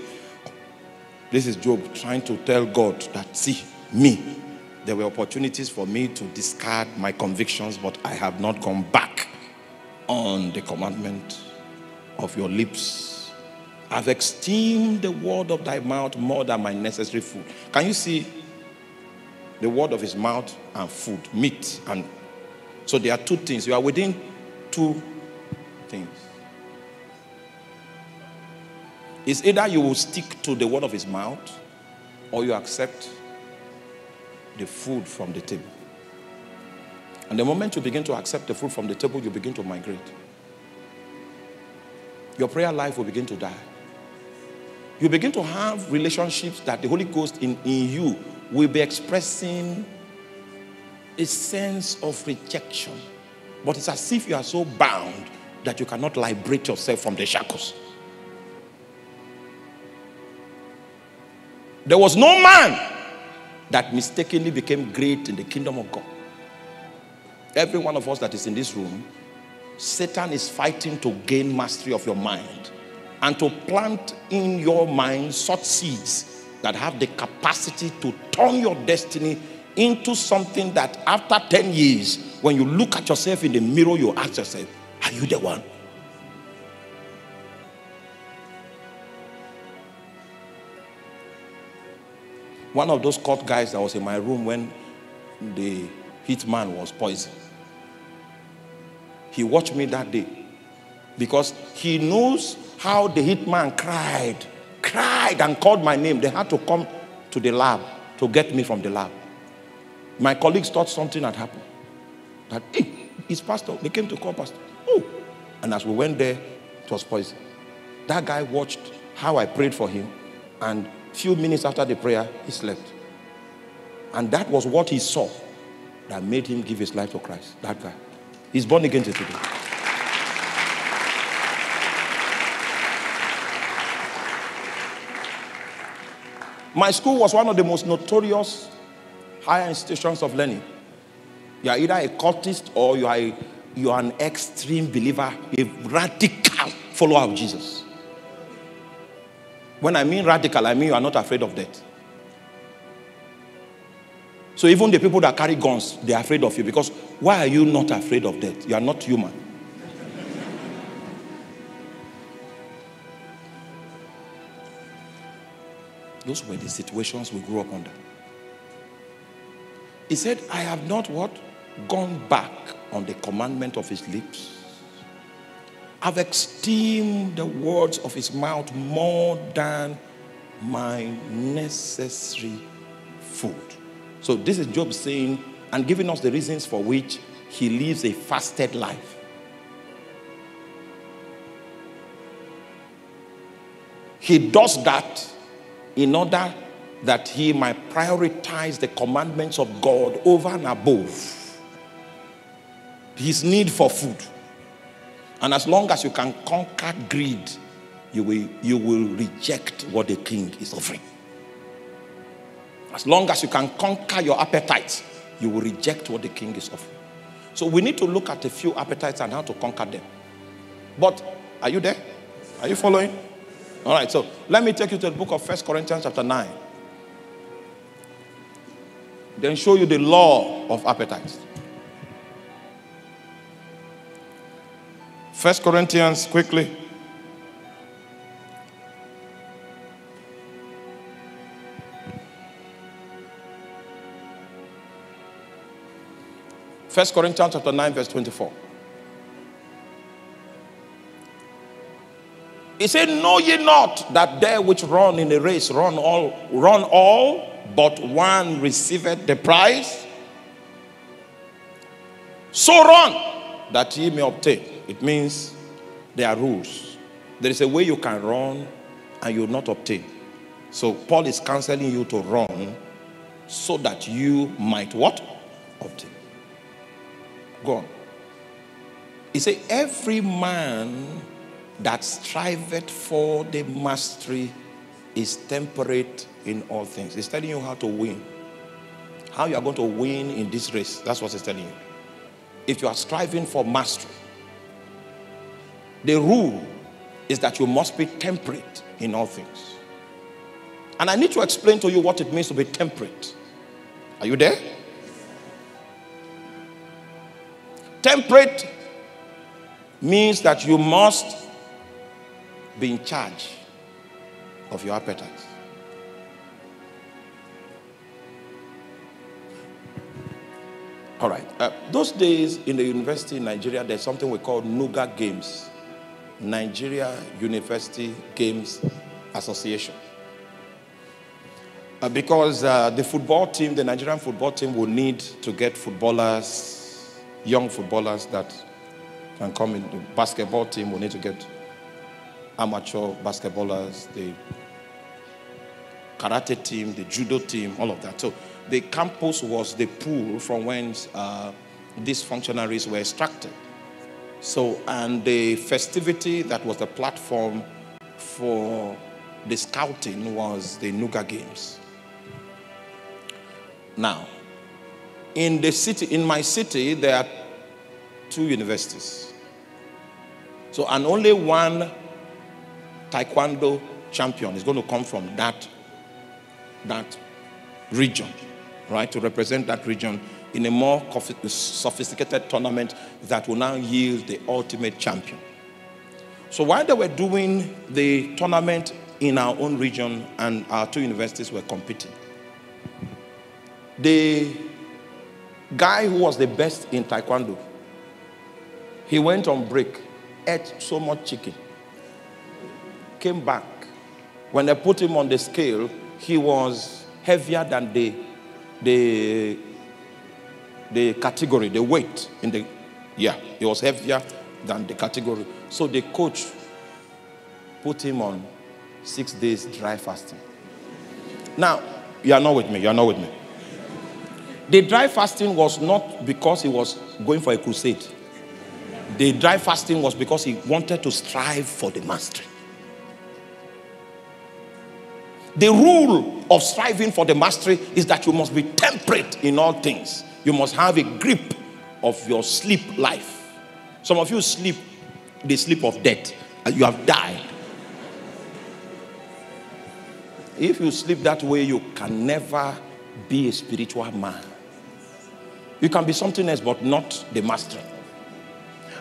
this is Job trying to tell God that, see, me. There were opportunities for me to discard my convictions, but I have not gone back on the commandment of your lips. I've esteemed the word of thy mouth more than my necessary food. Can you see the word of his mouth and food, meat? And so there are two things. You are within two things. It's either you will stick to the word of his mouth or you accept the food from the table. And the moment you begin to accept the food from the table, you begin to migrate. Your prayer life will begin to die. You begin to have relationships that the Holy Ghost in you will be expressing a sense of rejection. But it's as if you are so bound that you cannot liberate yourself from the shackles. There was no man that mistakenly became great in the kingdom of God. Every one of us that is in this room, Satan is fighting to gain mastery of your mind and to plant in your mind such seeds that have the capacity to turn your destiny into something that after 10 years, when you look at yourself in the mirror, you ask yourself, are you the one? One of those court guys that was in my room when the hitman was poisoned. He watched me that day because he knows how the hitman cried and called my name. They had to come to the lab to get me from the lab. My colleagues thought something had happened. That, hey, it's Pastor. They came to call Pastor. Oh. And as we went there, it was poison. That guy watched how I prayed for him, and few minutes after the prayer, he slept. And that was what he saw that made him give his life to Christ. That guy. He's born again today. My school was one of the most notorious higher institutions of learning. You are either a cultist or you are an extreme believer, a radical follower of Jesus. When I mean radical, I mean you are not afraid of death. So even the people that carry guns, they are afraid of you, because why are you not afraid of death? You are not human. Those were the situations we grew up under. He said, I have not what? Gone back on the commandment of his lips. I've esteemed the words of his mouth more than my necessary food. So this is Job saying and giving us the reasons for which he lives a fasted life. He does that in order that he might prioritize the commandments of God over and above his need for food. And as long as you can conquer greed, you will reject what the king is offering. As long as you can conquer your appetites, you will reject what the king is offering. So we need to look at a few appetites and how to conquer them. But are you there? Are you following? All right, so let me take you to the book of 1 Corinthians chapter 9. Then show you the law of appetites. 1 Corinthians quickly. First Corinthians chapter 9, verse 24. He said, know ye not that they which run in a race run all, but one receiveth the prize? So run that ye may obtain. It means there are rules. There is a way you can run and you will not obtain. So Paul is counseling you to run so that you might what? Obtain. Go on. He said, every man that striveth for the mastery is temperate in all things. He's telling you how to win. How you are going to win in this race. That's what he's telling you. If you are striving for mastery, the rule is that you must be temperate in all things. And I need to explain to you what it means to be temperate. Are you there? Temperate means that you must be in charge of your appetites. All right. Those days in the university in Nigeria, there's something we call Nuga Games. Nigeria University Games Association. Because the football team, the Nigerian football team will need to get footballers, young footballers that can come in. The basketball team will need to get amateur basketballers, the karate team, the judo team, all of that. So the campus was the pool from whence these functionaries were extracted. So, and the festivity that was the platform for the scouting was the Nuga Games. Now, in the city, in my city, there are two universities. So, and only one taekwondo champion is going to come from that region, right? To represent that region in a more sophisticated tournament that will now yield the ultimate champion. So while they were doing the tournament in our own region and our two universities were competing, the guy who was the best in taekwondo, he went on break, ate so much chicken, came back. When they put him on the scale, he was heavier than the category, the weight in the, yeah, he was heavier than the category. So the coach put him on 6 days dry fasting. Now, you are not with me. The dry fasting was not because he was going for a crusade. The dry fasting was because he wanted to strive for the mastery. The rule of striving for the mastery is that you must be temperate in all things. You must have a grip of your sleep life. Some of you sleep the sleep of death, and you have died. If you sleep that way, you can never be a spiritual man. You can be something else, but not the master.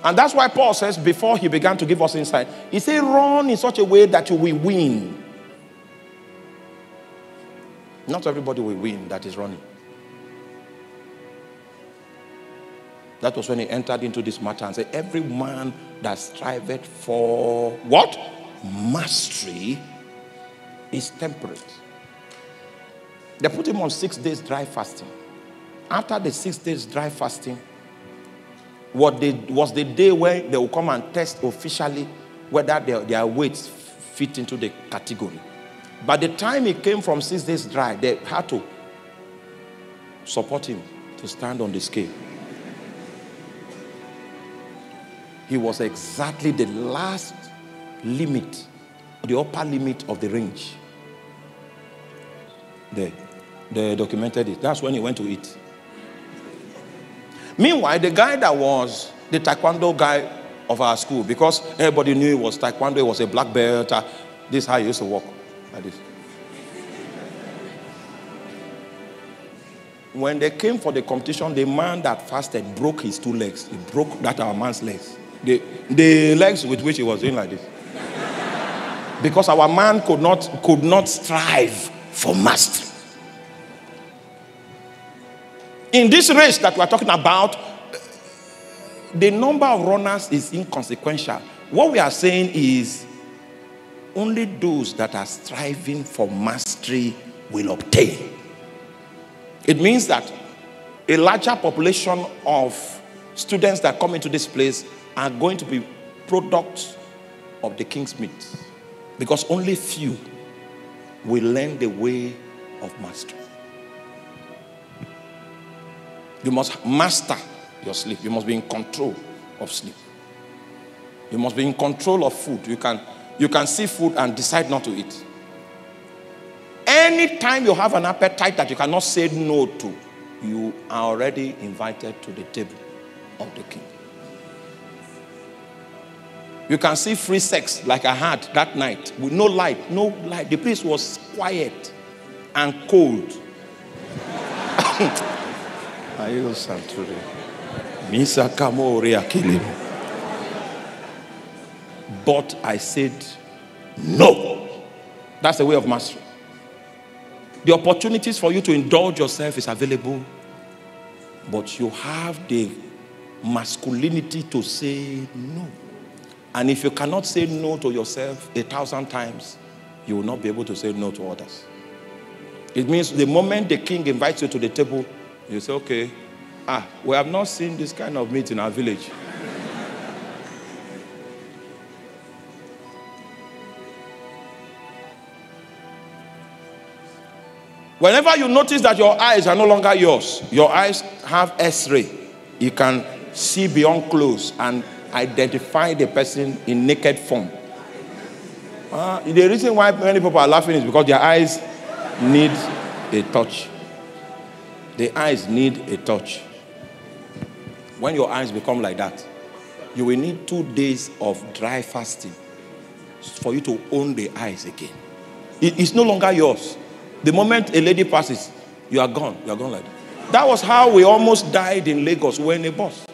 And that's why Paul says, before he began to give us insight, he said, run in such a way that you will win. Not everybody will win that is running. That was when he entered into this matter and said, every man that striveth for what? Mastery is temperate. They put him on 6 days dry fasting. After the 6 days dry fasting, was the day where they will come and test officially whether their weights fit into the category. By the time it came from 6 days dry, they had to support him to stand on the scale. He was exactly the last limit, the upper limit of the range. They documented it. That's when he went to eat. Meanwhile, the guy that was the taekwondo guy of our school, because everybody knew it was taekwondo, it was a black belt. This is how he used to walk, like this. When they came for the competition, the man that fasted broke his two legs. He broke that our man's legs. The legs with which he was doing like this. Because our man could not strive for mastery. In this race that we are talking about, the number of runners is inconsequential. What we are saying is only those that are striving for mastery will obtain. It means that a larger population of students that come into this place are going to be products of the king's meat, because only few will learn the way of mastery. You must master your sleep. You must be in control of sleep. You must be in control of food. You can see food and decide not to eat. Anytime you have an appetite that you cannot say no to, you are already invited to the table of the king. You can see free sex like I had that night with no light, no light. The place was quiet and cold. But I said no. That's the way of mastery. The opportunities for you to indulge yourself is available, but you have the masculinity to say no. And if you cannot say no to yourself 1,000 times, you will not be able to say no to others. It means the moment the king invites you to the table, you say, okay, we have not seen this kind of meat in our village. Whenever you notice that your eyes are no longer yours, your eyes have X-ray. You can see beyond clothes and identify the person in naked form. The reason why many people are laughing is because their eyes need a touch. The eyes need a touch. When your eyes become like that, you will need 2 days of dry fasting for you to own the eyes again. It's no longer yours. The moment a lady passes, you are gone. You are gone like that. That was how we almost died in Lagos. We were in a bus.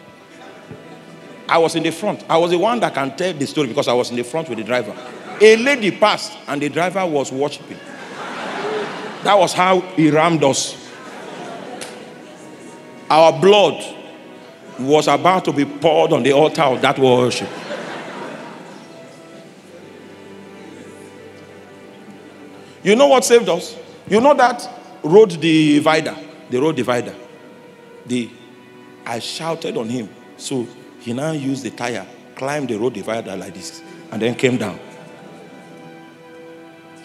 I was in the front. I was the one that can tell the story because I was in the front with the driver. A lady passed and the driver was worshiping. That was how he rammed us. Our blood was about to be poured on the altar of that worship. You know what saved us? You know that road divider? The road divider. I shouted on him, so he now used the tire, climbed the road divider like this, and then came down.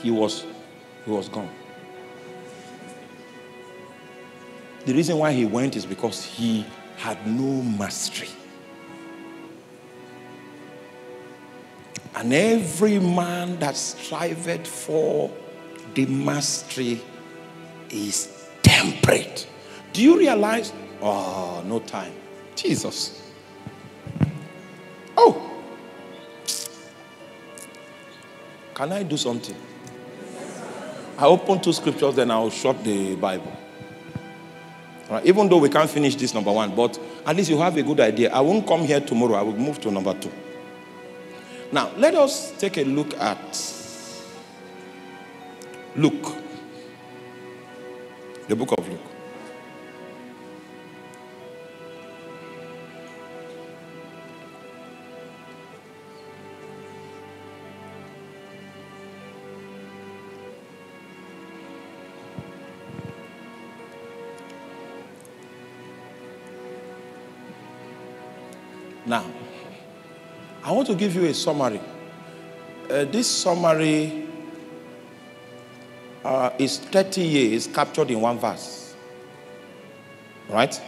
He was gone. The reason why he went is because he had no mastery. And every man that striveth for the mastery is temperate. Do you realize? Oh, no time. Jesus. Oh, can I do something? I open 2 scriptures, then I'll shut the Bible. Right? Even though we can't finish this number one, but at least you have a good idea. I won't come here tomorrow. I will move to number two. Now, let us take a look at Luke. The book of Luke. Now, I want to give you a summary. This summary is 30 years captured in one verse. Right?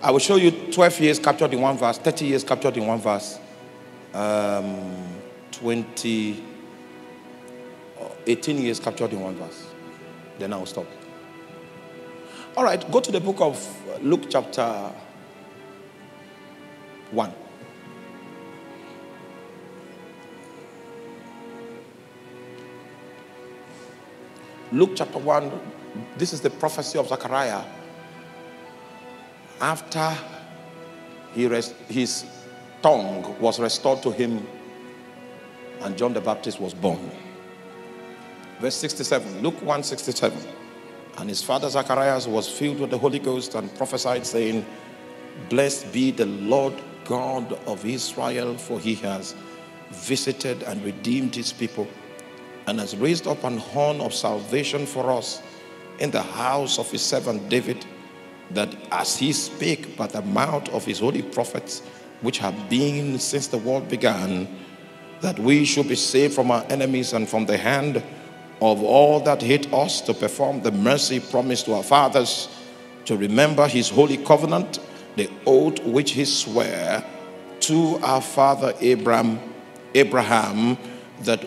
I will show you 12 years captured in one verse, 30 years captured in one verse, 18 years captured in one verse. Then I will stop. All right, go to the book of Luke chapter 1. Luke chapter 1, this is the prophecy of Zechariah after his tongue was restored to him and John the Baptist was born. Verse 67, Luke 1, 67. And his father Zacharias was filled with the Holy Ghost and prophesied, saying, Blessed be the Lord God of Israel, for he has visited and redeemed his people, and has raised up an horn of salvation for us in the house of his servant David, that as he spake by the mouth of his holy prophets, which have been since the world began, that we should be saved from our enemies and from the hand of all that hate us, to perform the mercy promised to our fathers, to remember his holy covenant, the oath which he sware to our father Abraham, that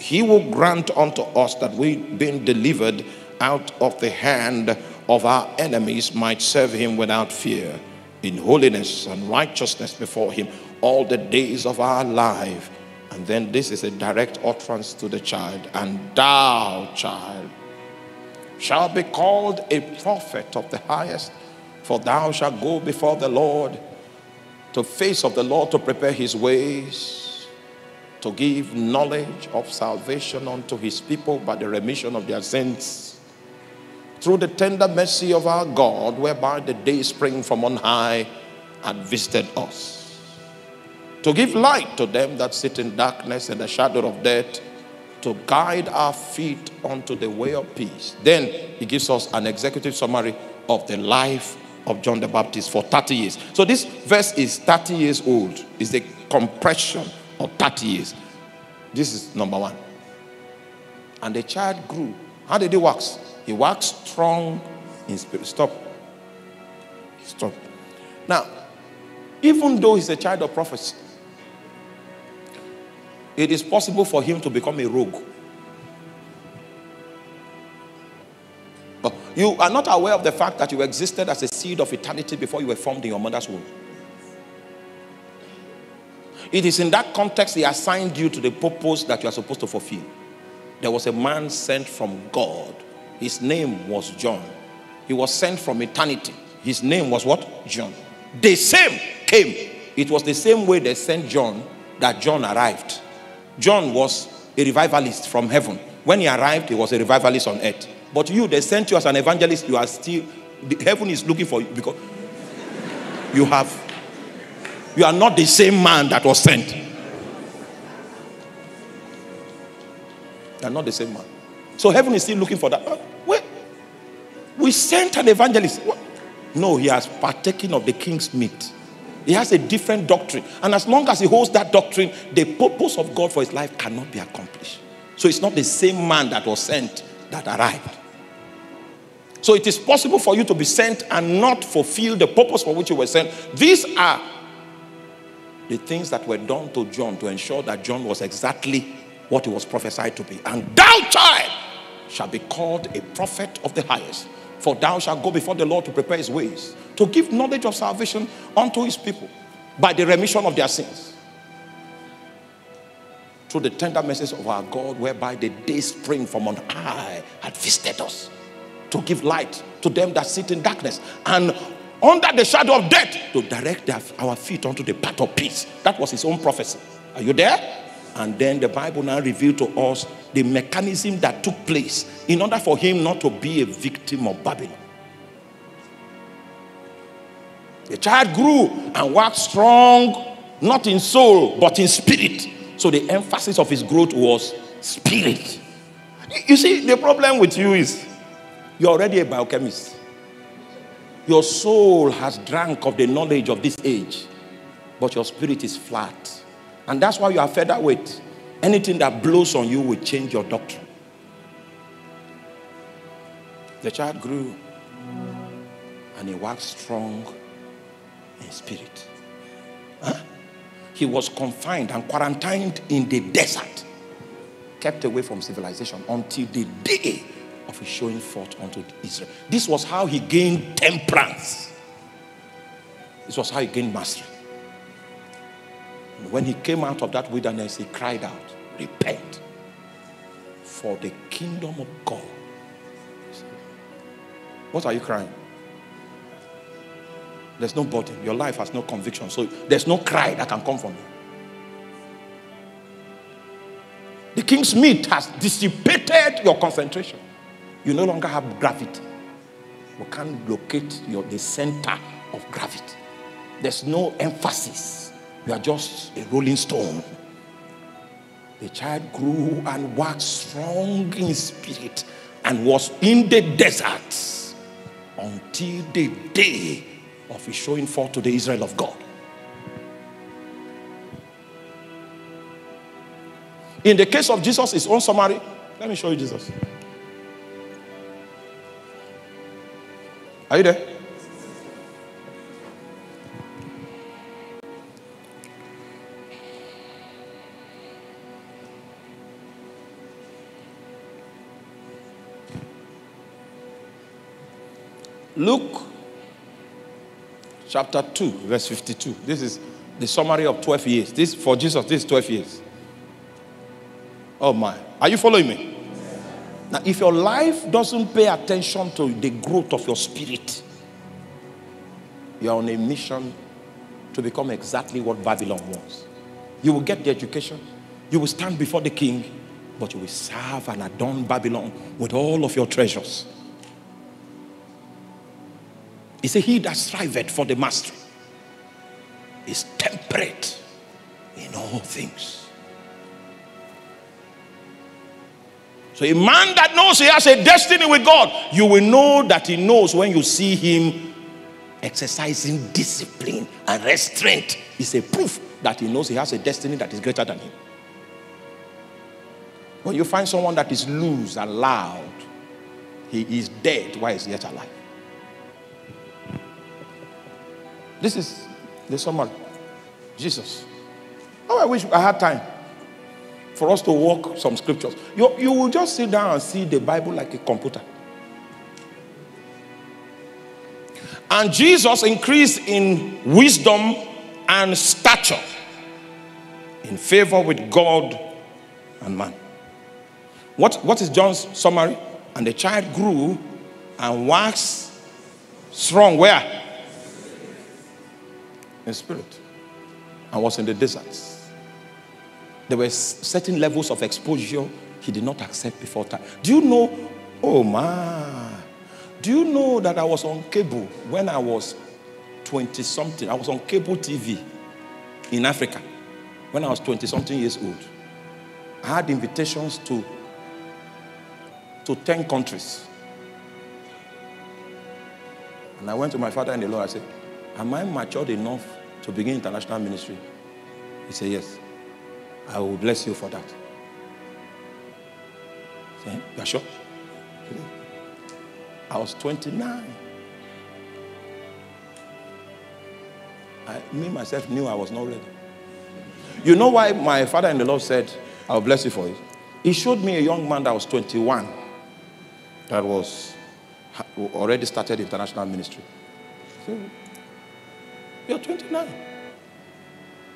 he will grant unto us that we, being delivered out of the hand of our enemies, might serve him without fear, in holiness and righteousness before him all the days of our life. And then this is a direct utterance to the child. And thou, child, shalt be called a prophet of the highest, for thou shalt go before the Lord, to face of the Lord, to prepare his ways, to give knowledge of salvation unto his people by the remission of their sins, through the tender mercy of our God, whereby the day spring from on high had visited us, to give light to them that sit in darkness and the shadow of death, to guide our feet unto the way of peace. Then he gives us an executive summary of the life of John the Baptist for 30 years. So this verse is 30 years old. It's a compression of 30 years. This is number one. And the child grew. How did he wax? He waxed strong in spirit. Stop. Stop. Now, even though he's a child of prophecy, it is possible for him to become a rogue. But you are not aware of the fact that you existed as a seed of eternity before you were formed in your mother's womb. It is in that context he assigned you to the purpose that you are supposed to fulfill. There was a man sent from God. His name was John. He was sent from eternity. His name was what? John. The same came. It was the same way they sent John that John arrived. John was a revivalist from heaven. When he arrived, he was a revivalist on earth. But you, they sent you as an evangelist. You are still, heaven is looking for you because you have... You are not the same man that was sent. You are not the same man. So heaven is still looking for that. Wait, we sent an evangelist. What? No, he has partaken of the king's meat. He has a different doctrine. And as long as he holds that doctrine, the purpose of God for his life cannot be accomplished. So it's not the same man that was sent that arrived. So it is possible for you to be sent and not fulfill the purpose for which you were sent. These are the things that were done to John to ensure that John was exactly what he was prophesied to be. And thou, child, shall be called a prophet of the highest, for thou shalt go before the Lord to prepare his ways, to give knowledge of salvation unto his people by the remission of their sins, through the tender mercies of our God, whereby the day spring from on high had visited us, to give light to them that sit in darkness, and under the shadow of death, to direct our feet onto the path of peace. That was his own prophecy. Are you there? And then the Bible now revealed to us the mechanism that took place in order for him not to be a victim of Babylon. The child grew and waxed strong, not in soul, but in spirit. So the emphasis of his growth was spirit. You see, the problem with you is you're already a biochemist. Your soul has drank of the knowledge of this age, but your spirit is flat. And that's why you are fed up with anything that blows on you will change your doctrine. The child grew and he waxed strong in spirit. Huh? He was confined and quarantined in the desert, kept away from civilization until the day of his showing forth unto Israel. This was how he gained temperance. This was how he gained mastery. And when he came out of that wilderness, he cried out, repent, for the kingdom of God. What are you crying? There's no burden. Your life has no conviction. So there's no cry that can come from you. The king's meat has dissipated your concentration. You no longer have gravity. You can't locate the center of gravity. There's no emphasis. You are just a rolling stone. The child grew and waxed strong in spirit and was in the desert until the day of his showing forth to the Israel of God. In the case of Jesus, his own summary, let me show you Jesus. Are you there? Luke Chapter 2, verse 52. This is the summary of 12 years. This, for Jesus, this is 12 years. Oh my. Are you following me? Yes. Now, if your life doesn't pay attention to the growth of your spirit, you are on a mission to become exactly what Babylon was. You will get the education. You will stand before the king, but you will serve and adorn Babylon with all of your treasures. He said, he that striveth for the mastery is temperate in all things. So a man that knows he has a destiny with God, you will know that he knows when you see him exercising discipline and restraint. It's a proof that he knows he has a destiny that is greater than him. When you find someone that is loose and loud, he is dead while he is yet alive. This is the summary. Jesus. Oh, I wish I had time for us to walk some scriptures. You will just sit down and see the Bible like a computer. And Jesus increased in wisdom and stature, in favor with God and man. What is John's summary? And the child grew and waxed strong. Where? In spirit, and was in the deserts. There were certain levels of exposure he did not accept before time. Do you know, oh my, do you know that I was on cable when I was 20 something? I was on cable TV in Africa when I was 20 something years old. I had invitations to 10 countries. And I went to my father in the Lord, I said, am I matured enough to begin international ministry? He said, yes. I will bless you for that. I said, you are sure? I was 29. Me myself knew I was not ready. You know why my father in the Lord said, I will bless you for it? He showed me a young man that was 21 that was already started international ministry. So, you're 29.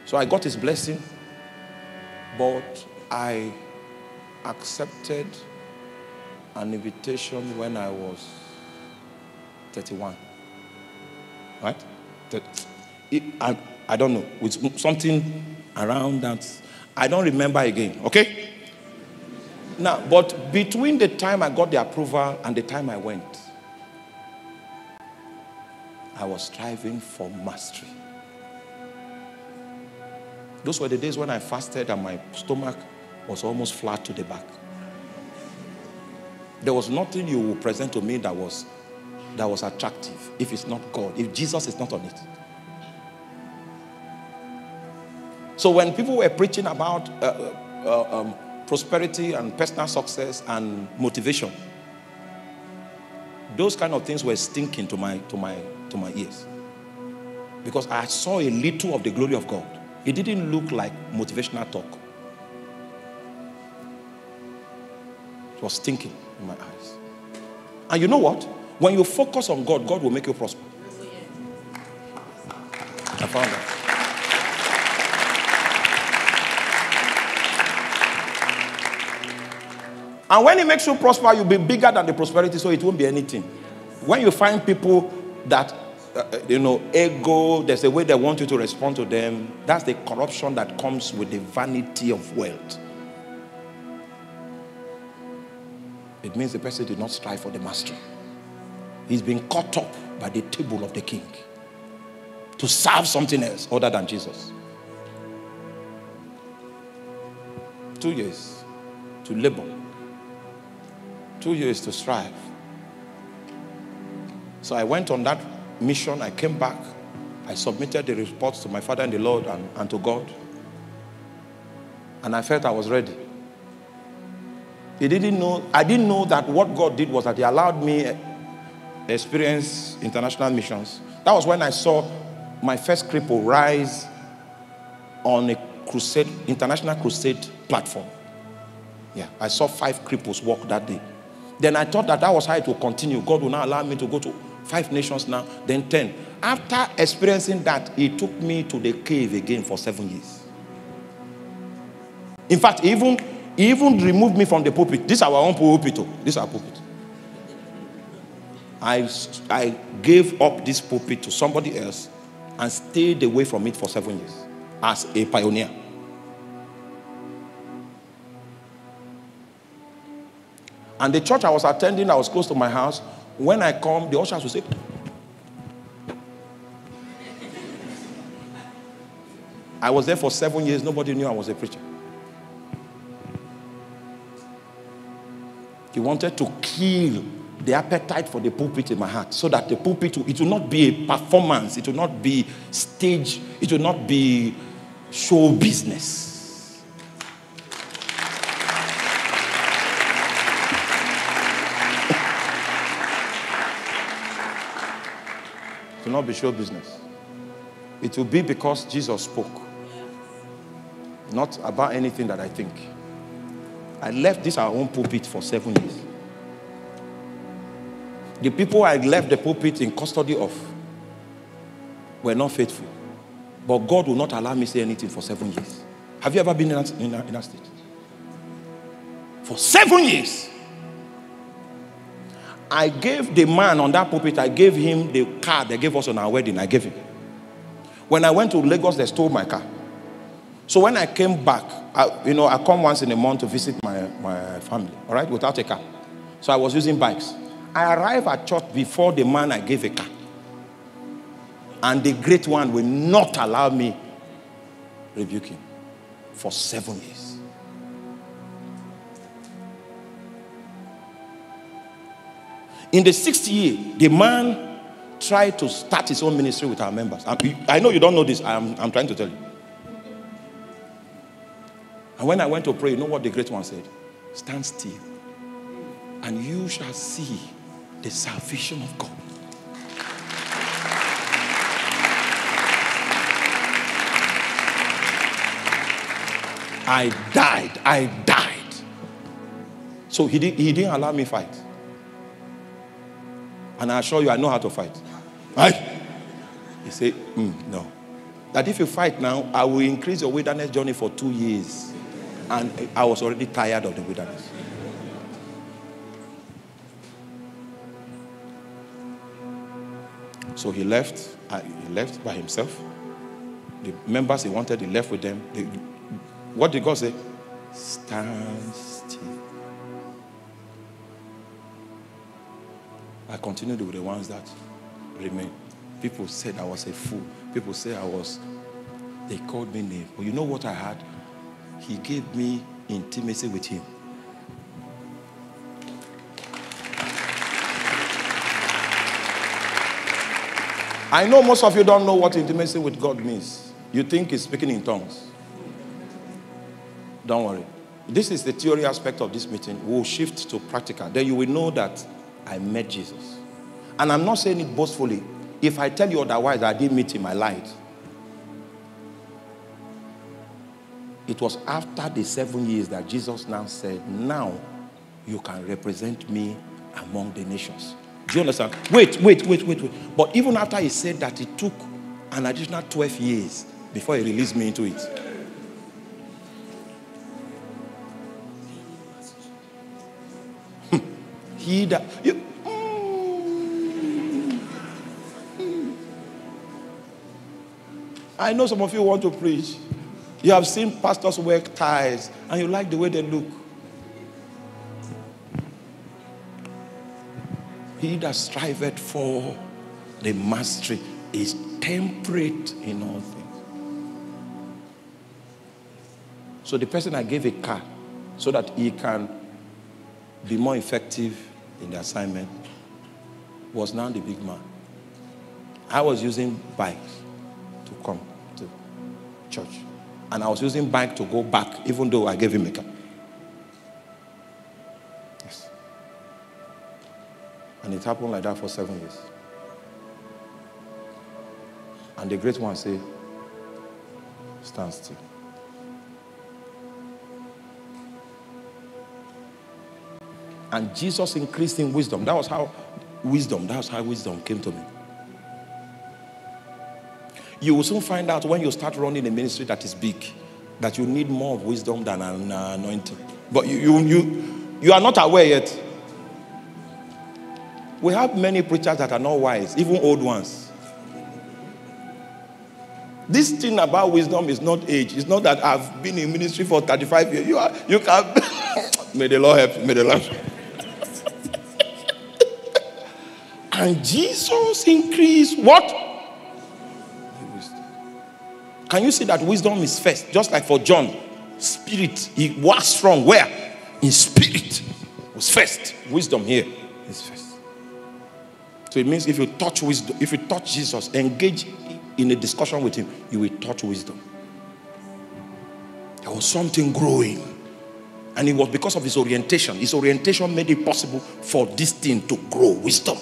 So I got his blessing, but I accepted an invitation when I was 31. Right? I don't know. With something around that. I don't remember again. Okay? Now, but between the time I got the approval and the time I went, I was striving for mastery. Those were the days when I fasted and my stomach was almost flat to the back. There was nothing you would present to me that was attractive if it's not God, if Jesus is not on it. So when people were preaching about prosperity and personal success and motivation, those kind of things were stinking to my ears, because I saw a little of the glory of God. It didn't look like motivational talk. It was stinking in my eyes. And you know what? When you focus on God, God will make you prosper. I found that. And when he makes you prosper, you'll be bigger than the prosperity, so it won't be anything. When you find people that, ego, there's a way they want you to respond to them, that's the corruption that comes with the vanity of wealth. It means the person did not strive for the master. He's been caught up by the table of the king to serve something else other than Jesus. 2 years to labor. 2 years to strive. So I went on that mission. I came back. I submitted the reports to my Father and the Lord and to God. And I felt I was ready. I didn't know that what God did was that he allowed me experience international missions. That was when I saw my first cripple rise on a crusade, international crusade platform. Yeah, I saw 5 cripples walk that day. Then I thought that was how it will continue. God will now allow me to go to 5 nations now, then 10. After experiencing that, he took me to the cave again for 7 years. In fact, he even removed me from the pulpit. This is our own pulpit. This is our pulpit. I gave up this pulpit to somebody else and stayed away from it for 7 years as a pioneer. And the church I was attending, I was close to my house. When I come, the ushers would say, I was there for 7 years. Nobody knew I was a preacher. He wanted to kill the appetite for the pulpit in my heart, so that the pulpit, it will not be a performance. It will not be stage. It will not be show business. It will not be show business. It will be because Jesus spoke. Not about anything that I think. I left this our own pulpit for 7 years. The people I left the pulpit in custody of were not faithful. But God will not allow me to say anything for 7 years. Have you ever been in that state? For 7 years. I gave the man on that pulpit, I gave him the car they gave us on our wedding. I gave him. When I went to Lagos, they stole my car. So when I came back, I come once in a month to visit my family, all right, without a car. So I was using bikes. I arrived at church before the man I gave a car. And the great one will not allow me rebuke him for 7 years. In the 6th year, the man tried to start his own ministry with our members. I know you don't know this. I'm trying to tell you. And when I went to pray, you know what the great one said? Stand still, and you shall see the salvation of God. I died. So he didn't allow me fight. And I assure you, I know how to fight. Right? He said, no. That if you fight now, I will increase your wilderness journey for 2 years. And I was already tired of the wilderness. So he left by himself. The members he wanted, he left with them. What did God say? Stand still. I continued with the ones that remain. People said I was a fool. People say I was, they called me names. But you know what I had? He gave me intimacy with him. I know most of you don't know what intimacy with God means. You think he's speaking in tongues. Don't worry. This is the theory aspect of this meeting. We'll shift to practical. Then you will know that I met Jesus. And I'm not saying it boastfully. If I tell you otherwise, I didn't meet him, I lied. It was after the 7 years that Jesus now said, now you can represent me among the nations. Do you understand? Wait. But even after he said that, it took an additional 12 years before he released me into it. He that... I know some of you want to preach. You have seen pastors wear ties and you like the way they look. He that striveth for the mastery is temperate in all things. So the person I gave a car so that he can be more effective in the assignment was now the big man. I was using bikes to come to church. And I was using bike to go back, even though I gave him a car. Yes. And it happened like that for 7 years. And the great one said, stand still. And Jesus increased in wisdom. That was how wisdom came to me. You will soon find out when you start running a ministry that is big, that you need more of wisdom than an anointing. But you are not aware yet. We have many preachers that are not wise, even old ones. This thing about wisdom is not age. It's not that I've been in ministry for 35 years. You can. May the Lord help you. May the Lord help you. And Jesus increased what? Can you see that wisdom is first? Just like for John, spirit, he was strong. Where? In spirit. It was first. Wisdom here is first. So it means if you touch wisdom, if you touch Jesus, engage in a discussion with him, you will touch wisdom. There was something growing. And it was because of his orientation. His orientation made it possible for this thing to grow, wisdom.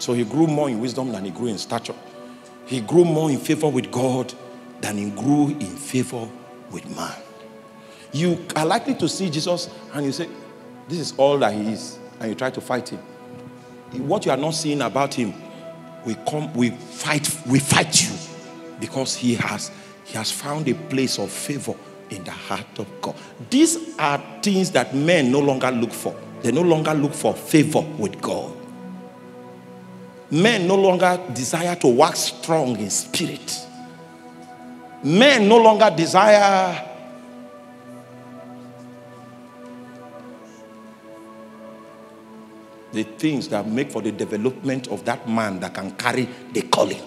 So he grew more in wisdom than he grew in stature. He grew more in favor with God than he grew in favor with man. You are likely to see Jesus and you say, this is all that he is, and you try to fight him. What you are not seeing about him, we fight you because he has found a place of favor in the heart of God. These are things that men no longer look for. They no longer look for favor with God. Men no longer desire to wax strong in spirit. Men no longer desire the things that make for the development of that man that can carry the calling.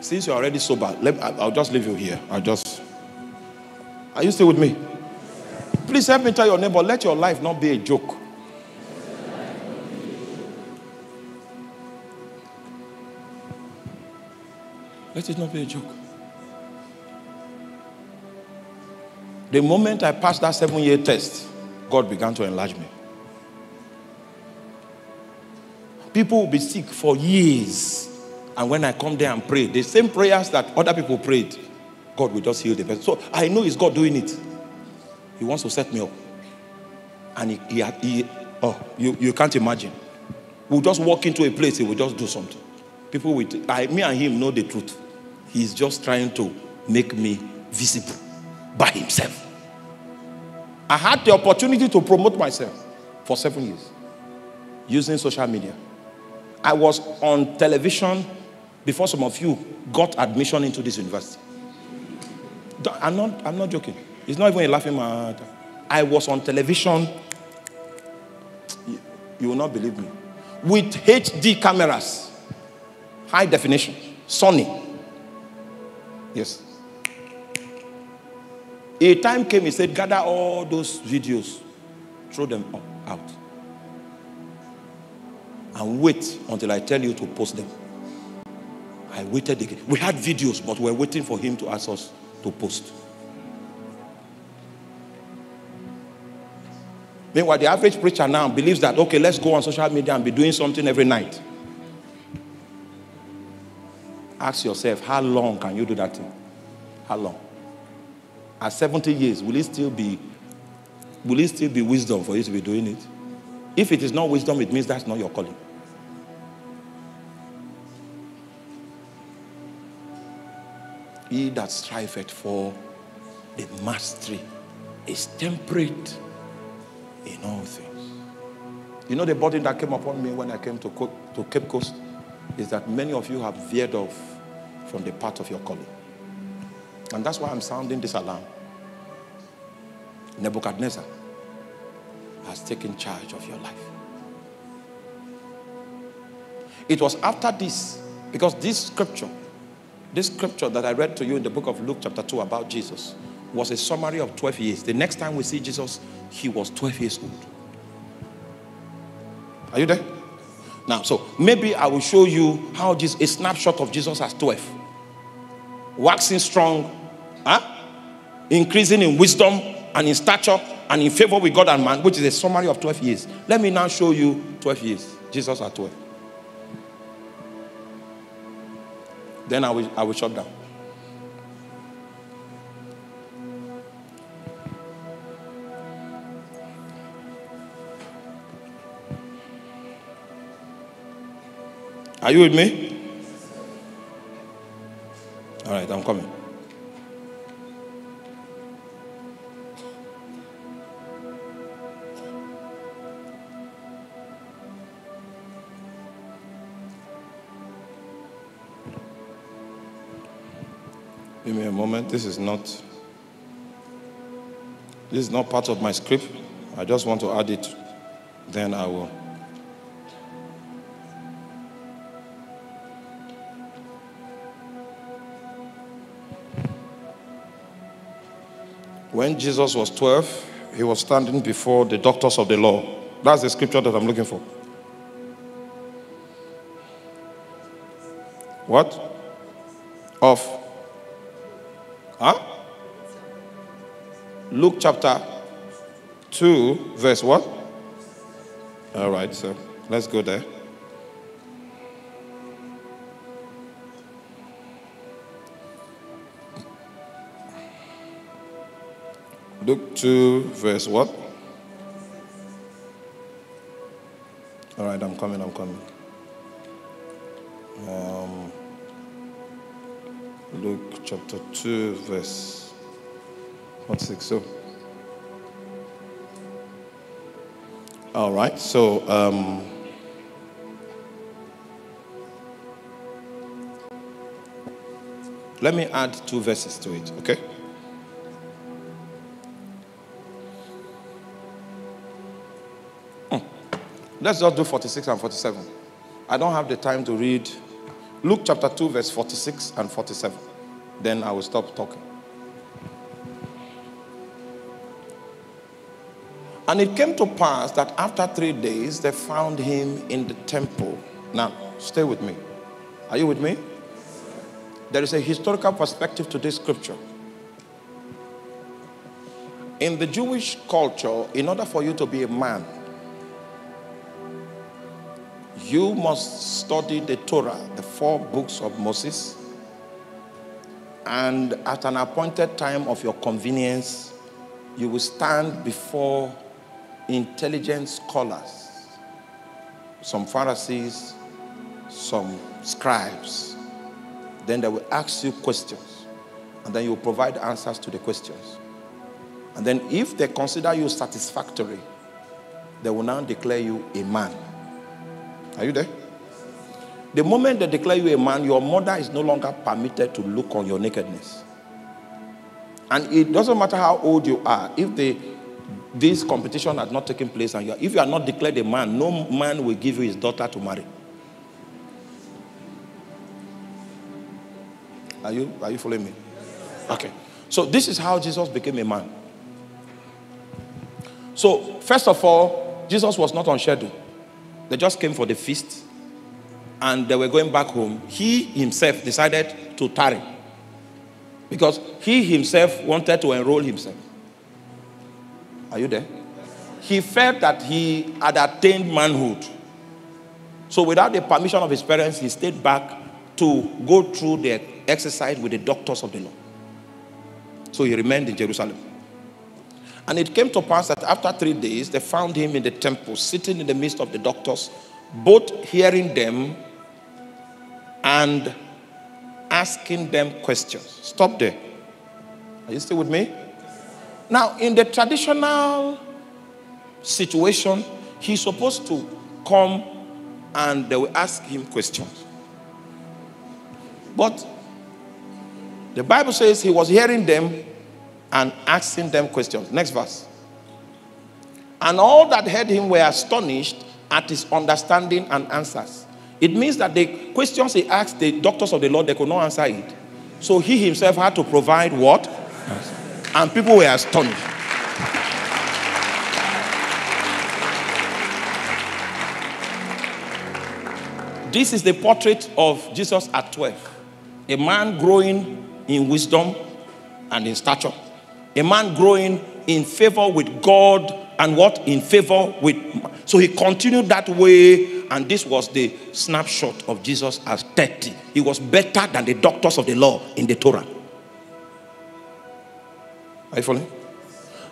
Since you're already sober, I'll just leave you here. Are you still with me? Please help me tell your neighbor, let your life not be a joke. Let it not be a joke. The moment I passed that 7-year test, God began to enlarge me. People will be sick for years. And when I come there and pray, the same prayers that other people prayed, God will just heal the person. So I know it's God doing it. He wants to set me up. And you can't imagine. We'll just walk into a place, he will just do something. People with me and him know the truth. He's just trying to make me visible by himself. I had the opportunity to promote myself for 7 years using social media. I was on television before some of you got admission into this university. I'm not joking. It's not even a laughing matter. I was on television. You will not believe me. With HD cameras, high definition, Sony. Yes. A time came, he said, gather all those videos, throw them out, and wait until I tell you to post them. I waited again. We had videos, but we were waiting for him to ask us to post. Meanwhile, the average preacher now believes that, okay, let's go on social media and be doing something every night. Ask yourself, how long can you do that thing? How long? At 70 years, will it still be wisdom for you to be doing it? If it is not wisdom, it means that's not your calling. He that striveth for the mastery is temperate in all things. You know, the burden that came upon me when I came to Cape Coast is that many of you have veered off from the path of your calling. And that's why I'm sounding this alarm. Nebuchadnezzar has taken charge of your life. It was after this, because this scripture that I read to you in the book of Luke chapter 2 about Jesus was a summary of 12 years. The next time we see Jesus, he was 12 years old. Are you there? Now, so maybe I will show you how a snapshot of Jesus as 12. Waxing strong, increasing in wisdom and in stature and in favor with God and man, which is a summary of 12 years. Let me now show you 12 years. Jesus at 12. Then I will shut down. Are you with me? All right, I'm coming. Give me a moment. This is not part of my script. I just want to add it. Then I will. When Jesus was 12, he was standing before the doctors of the law. That's the scripture that I'm looking for. What? Of? Huh? Luke chapter 2, verse what? All right, so let's go there. Luke 2, verse what? All right, I'm coming. Luke chapter 2, verse 6. So, all right, so let me add 2 verses to it, okay? Let's just do 46 and 47. I don't have the time to read Luke chapter 2, verse 46 and 47. Then I will stop talking. And it came to pass that after 3 days, they found him in the temple. Now, stay with me. Are you with me? There is a historical perspective to this scripture. In the Jewish culture, in order for you to be a man, you must study the Torah, the 4 books of Moses, and at an appointed time of your convenience, you will stand before intelligent scholars, some Pharisees, some scribes. Then they will ask you questions, and then you will provide answers to the questions. And then if they consider you satisfactory, they will now declare you a man. Are you there? The moment they declare you a man, your mother is no longer permitted to look on your nakedness. And it doesn't matter how old you are. If this competition has not taken place, and if you are not declared a man, no man will give you his daughter to marry. Are you following me? Okay. So this is how Jesus became a man. So first of all, Jesus was not on schedule. They just came for the feast, and they were going back home. He himself decided to tarry, because he himself wanted to enroll himself. Are you there? He felt that he had attained manhood. So without the permission of his parents, he stayed back to go through the exercise with the doctors of the law. So he remained in Jerusalem. And it came to pass that after 3 days, they found him in the temple, sitting in the midst of the doctors, both hearing them and asking them questions. Stop there. Are you still with me? Now, in the traditional situation, he's supposed to come and they will ask him questions. But the Bible says he was hearing them and asking them questions. Next verse. And all that heard him were astonished at his understanding and answers. It means that the questions he asked the doctors of the Lord, they could not answer it. So he himself had to provide what? Yes. And people were astonished. This is the portrait of Jesus at 12. A man growing in wisdom and in stature. A man growing in favor with God and what? In favor with man. So he continued that way, and this was the snapshot of Jesus as 30. He was better than the doctors of the law in the Torah. Are you following?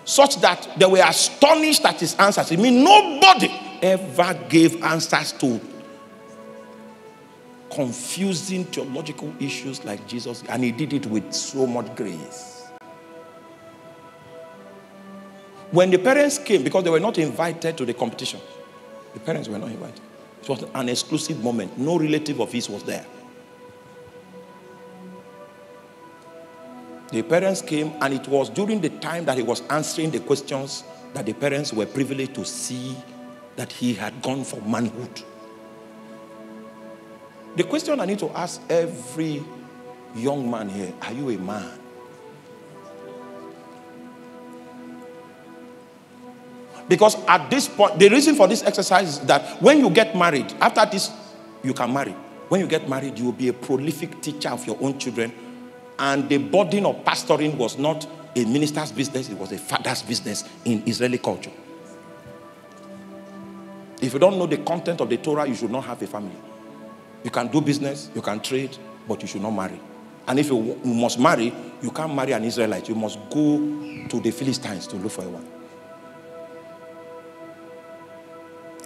Such that they were astonished at his answers. It means nobody ever gave answers to confusing theological issues like Jesus, and he did it with so much grace. When the parents came, because they were not invited to the competition, the parents were not invited. It was an exclusive moment. No relative of his was there. The parents came, and it was during the time that he was answering the questions that the parents were privileged to see that he had gone for manhood. The question I need to ask every young man here, are you a man? Because at this point, the reason for this exercise is that when you get married, after this, you can marry. When you get married, you will be a prolific teacher of your own children. And the burden of pastoring was not a minister's business, it was a father's business in Israeli culture. If you don't know the content of the Torah, you should not have a family. You can do business, you can trade, but you should not marry. And if you must marry, you can't marry an Israelite. You must go to the Philistines to look for a wife.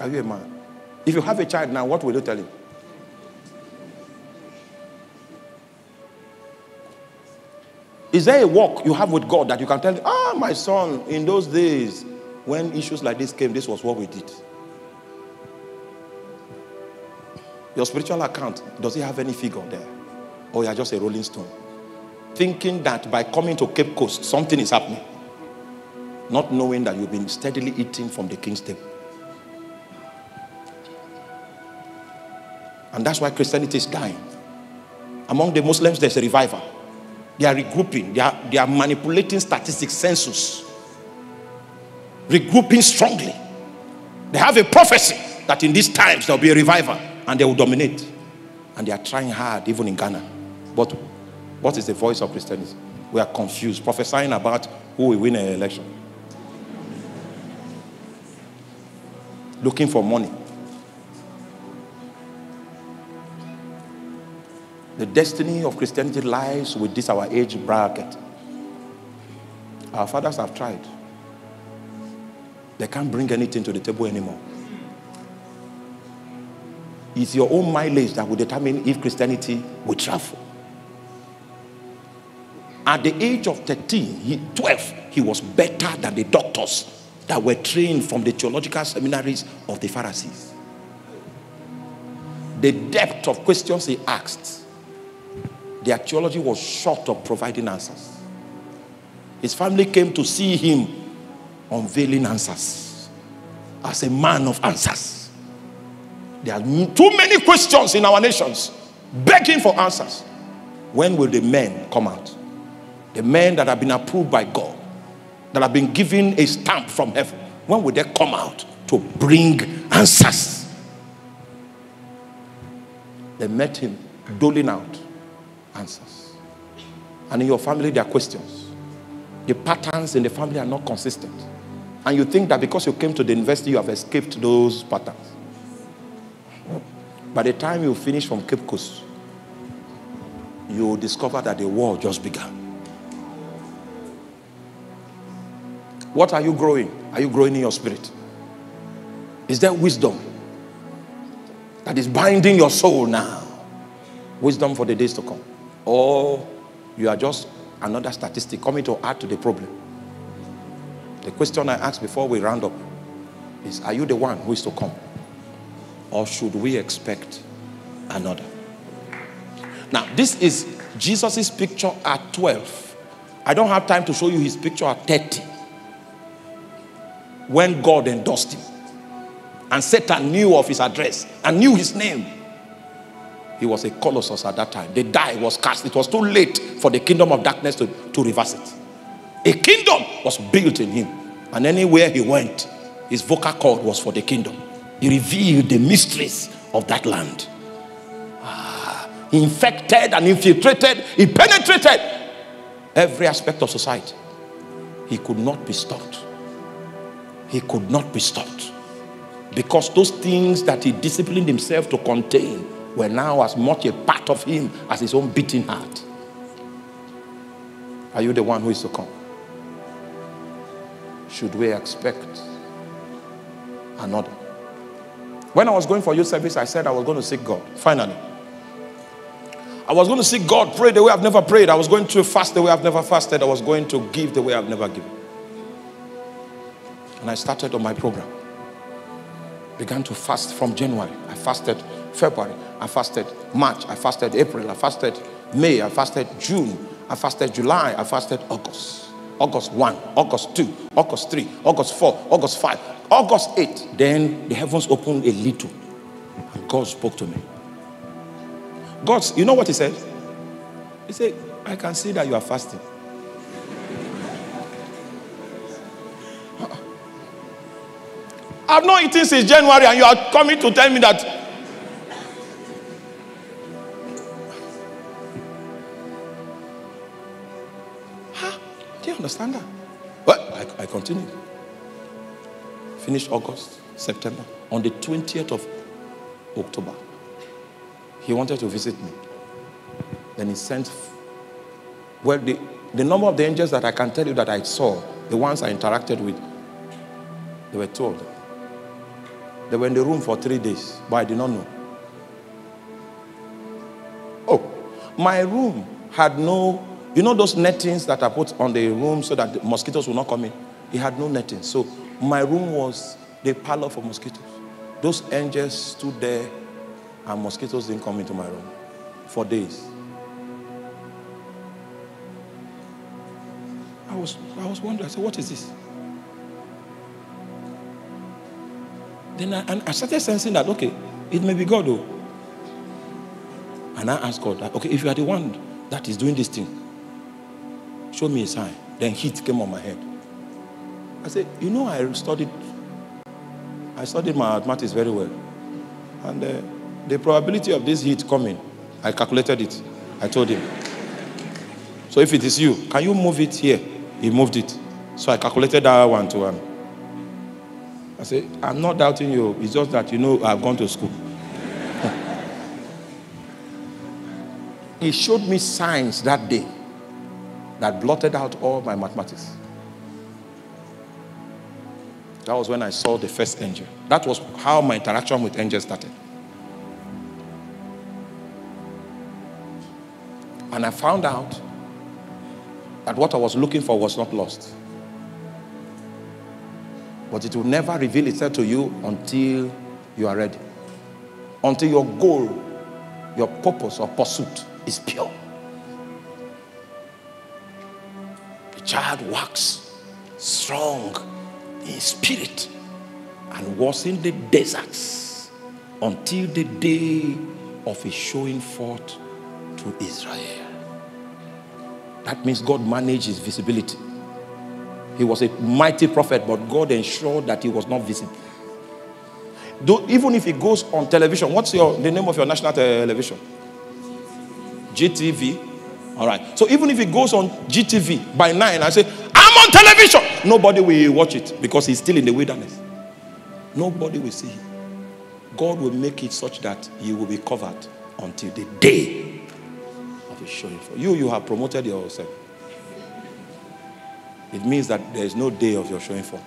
Are you a man? If you have a child now, what will you tell him? Is there a walk you have with God that you can tell him, ah, my son, in those days, when issues like this came, this was what we did? Your spiritual account, does it have any figure there? Or you're just a rolling stone? Thinking that by coming to Cape Coast, something is happening. Not knowing that you've been steadily eating from the king's table. And that's why Christianity is dying. Among the Muslims, there's a revival. They are regrouping. They are manipulating statistics, census. Regrouping strongly. They have a prophecy that in these times there will be a revival. And they will dominate. And they are trying hard, even in Ghana. But what is the voice of Christianity? We are confused, prophesying about who will win an election. Looking for money. The destiny of Christianity lies with this, our age bracket. Our fathers have tried. They can't bring anything to the table anymore. It's your own mileage that will determine if Christianity will travel. At the age of 13, 12, he was better than the doctors that were trained from the theological seminaries of the Pharisees. The depth of questions he asked, their theology was short of providing answers. His family came to see him unveiling answers, as a man of answers. There are too many questions in our nations, begging for answers. When will the men come out? The men that have been approved by God, that have been given a stamp from heaven, when will they come out to bring answers? They met him doling out answers. And in your family, there are questions. The patterns in the family are not consistent. And you think that because you came to the university, you have escaped those patterns. By the time you finish from Cape Coast, you will discover that the war just began. What are you growing? Are you growing in your spirit? Is there wisdom that is binding your soul now? Wisdom for the days to come. Or you are just another statistic coming to add to the problem. The question I asked before we round up is, are you the one who is to come? Or should we expect another? Now, this is Jesus' picture at 12. I don't have time to show you his picture at 30. When God endorsed him, and Satan knew of his address and knew his name, he was a colossus at that time. The die was cast. It was too late for the kingdom of darkness to reverse it. A kingdom was built in him, and anywhere he went, his vocal cord was for the kingdom. He revealed the mysteries of that land. He infected and infiltrated. He penetrated every aspect of society. He could not be stopped. He could not be stopped, because those things that he disciplined himself to contain were now as much a part of him as his own beating heart. Are you the one who is to come? Should we expect another? When I was going for youth service, I said I was going to seek God, finally. I was going to seek God, pray the way I've never prayed. I was going to fast the way I've never fasted. I was going to give the way I've never given. And I started on my program. Began to fast from January. I fasted February. I fasted March. I fasted April. I fasted May. I fasted June. I fasted July. I fasted August. August 1, August 2, August 3, August 4, August 5, August 8. Then the heavens opened a little. And God spoke to me. God, you know what he said? He said, I can see that you are fasting. I've not eaten since January, and you are coming to tell me that. Huh? Do you understand that? Well, I continued. Finished August, September. On the 20th of October, he wanted to visit me. Then he sent, well, the number of the angels that I can tell you that I saw, the ones I interacted with, there were 2 of them. They were in the room for 3 days, but I did not know. Oh, my room had no, you know those nettings that I put on the room so that the mosquitoes will not come in? It had no netting. So my room was the parlor for mosquitoes. Those angels stood there, and mosquitoes didn't come into my room for days. I was wondering, I said, what is this? Then I started sensing that, okay, it may be God though. And I asked God, okay, if you are the one that is doing this thing, show me a sign. Then heat came on my head. I said, you know, I studied my mathematics very well. And the probability of this heat coming, I calculated it. I told him. So if it is you, can you move it here? He moved it. So I calculated that one to one. I say, I'm not doubting you. It's just that, you know, I've gone to school. He showed me signs that day that blotted out all my mathematics. That was when I saw the first angel. That was how my interaction with angels started. And I found out that what I was looking for was not lost. But it will never reveal itself to you until you are ready. Until your goal, your purpose or pursuit is pure. The child walks strong in spirit and was in the deserts until the day of his showing forth to Israel. That means God managed his visibility. He was a mighty prophet, but God ensured that he was not visible. Though, even if he goes on television, what's the name of your national television? GTV. All right. So even if he goes on GTV by 9, I say, I'm on television. Nobody will watch it because he's still in the wilderness. Nobody will see him. God will make it such that you will be covered until the day of his showing. You have promoted yourself. It means that there is no day of your showing forth.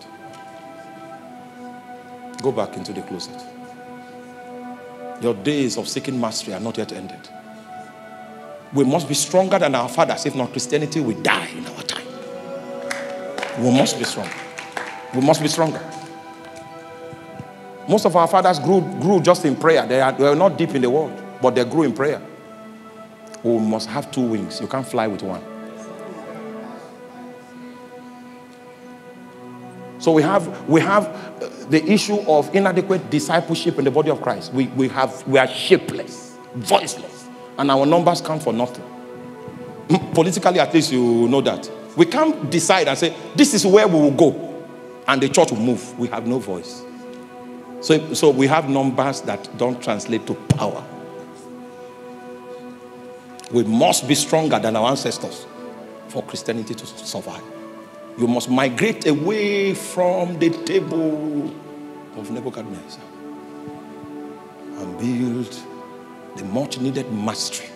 Go back into the closet. Your days of seeking mastery are not yet ended. We must be stronger than our fathers. If not, Christianity will die in our time. We must be stronger. We must be stronger. Most of our fathers grew just in prayer. They were not deep in the world, but they grew in prayer. We must have two wings. You can't fly with one. So we have the issue of inadequate discipleship in the body of Christ. We are shapeless, voiceless, and our numbers count for nothing. Politically, at least you know that. We can't decide and say, this is where we will go, and the church will move. We have no voice. So we have numbers that don't translate to power. We must be stronger than our ancestors for Christianity to survive. You must migrate away from the table of Nebuchadnezzar and build the much-needed mastery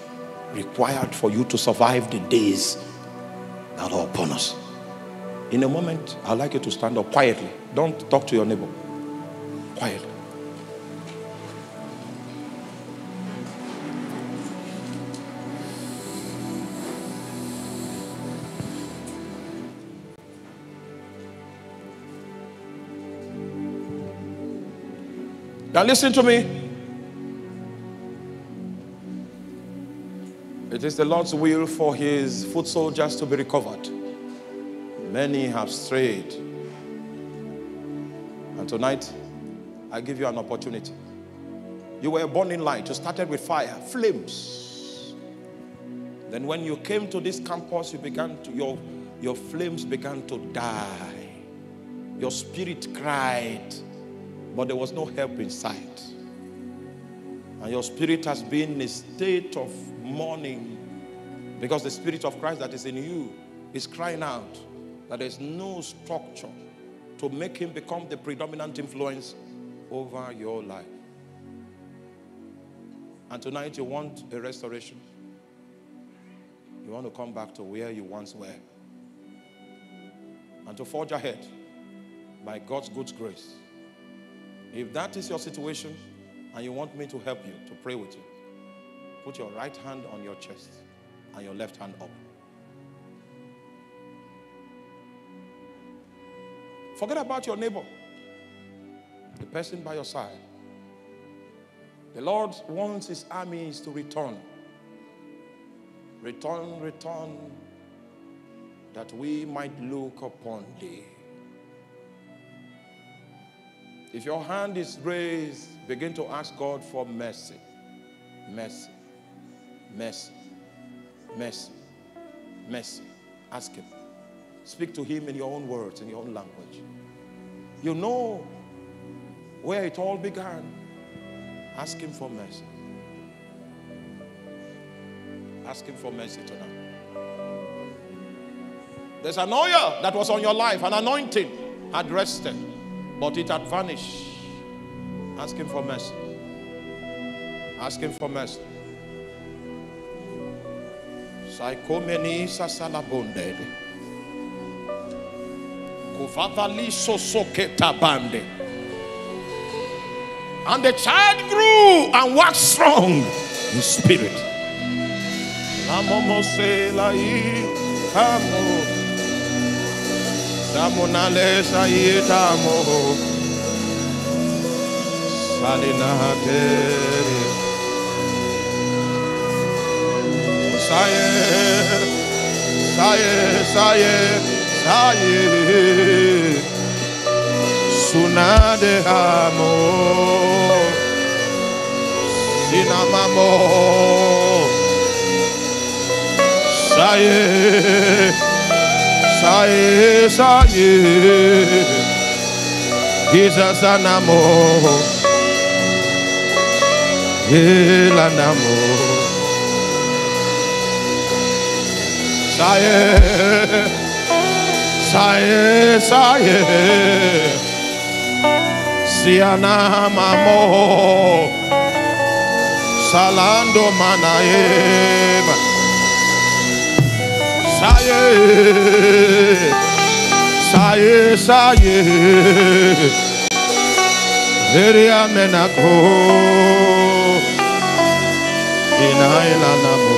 required for you to survive the days that are upon us. In a moment, I'd like you to stand up quietly. Don't talk to your neighbor. Quietly. Now listen to me. It is the Lord's will for his foot soldiers to be recovered. Many have strayed. And tonight, I give you an opportunity. You were born in light. You started with fire, flames. Then when you came to this campus, you began to, your flames began to die. Your spirit cried. But there was no help in sight. And your spirit has been in a state of mourning because the Spirit of Christ that is in you is crying out that there's no structure to make him become the predominant influence over your life. And tonight you want a restoration. You want to come back to where you once were. And to forge ahead by God's good grace. If that is your situation and you want me to help you, to pray with you, put your right hand on your chest and your left hand up. Forget about your neighbor, the person by your side. The Lord wants his armies to return. Return, return, that we might look upon thee. If your hand is raised, begin to ask God for mercy. Mercy. Mercy. Mercy. Mercy. Ask him. Speak to him in your own words, in your own language. You know where it all began. Ask him for mercy. Ask him for mercy tonight. There's an oil that was on your life, an anointing had rested. But it had vanished. Ask him for mercy. Ask him for mercy. Psychomeni sasalabonde. Kuvavali sosoketa bande. And the child grew and waxed strong in spirit. Namomose lai kamo. Sunade amo sinamamo saye saye saye Jesus anamo elanamo saye saye saye Siana mamo salando manaema saye saye saye veria menako inaila namo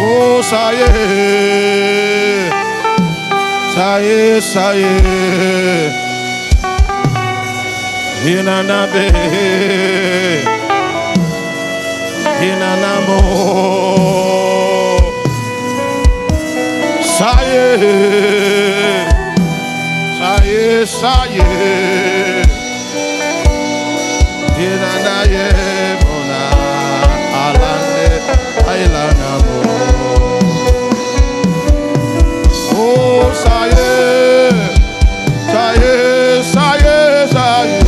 Oh Saye Saye Saye Hinanabe Hinanamo Saye Saye Saye Hinanaye Mona Alane Ailanamo Oh Saye Saye Saye Saye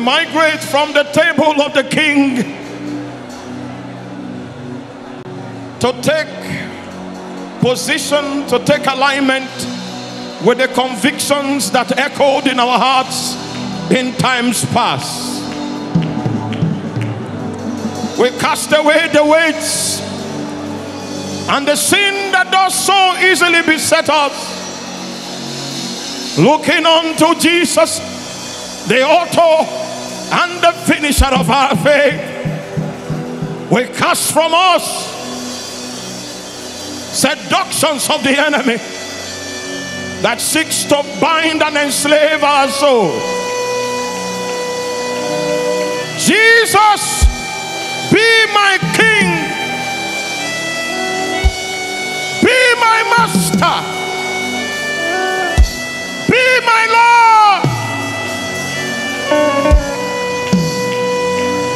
Migrate from the table of the king to take position, to take alignment with the convictions that echoed in our hearts in times past. We cast away the weights and the sin that does so easily beset us, looking unto Jesus, the author and the finisher of our faith. We cast from us seductions of the enemy that seeks to bind and enslave our soul. Jesus, be my King, be my Master, be my Lord.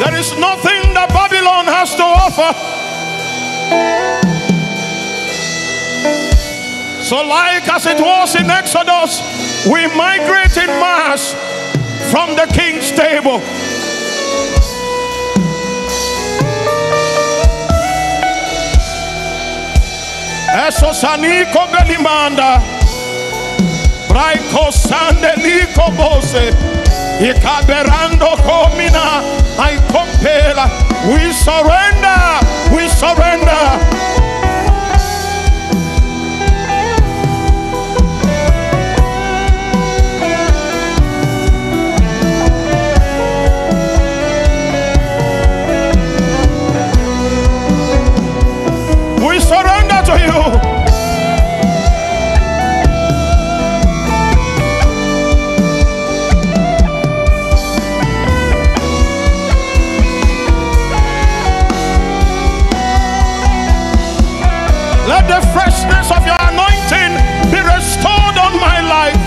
There is nothing that Babylon has to offer. So like as it was in Exodus, we migrate in mass from the king's table. Esosaniko benimanda, braiko sande niko bose, ikaberando komina, aikopela. We surrender, we surrender. Let the freshness of your anointing be restored on my life.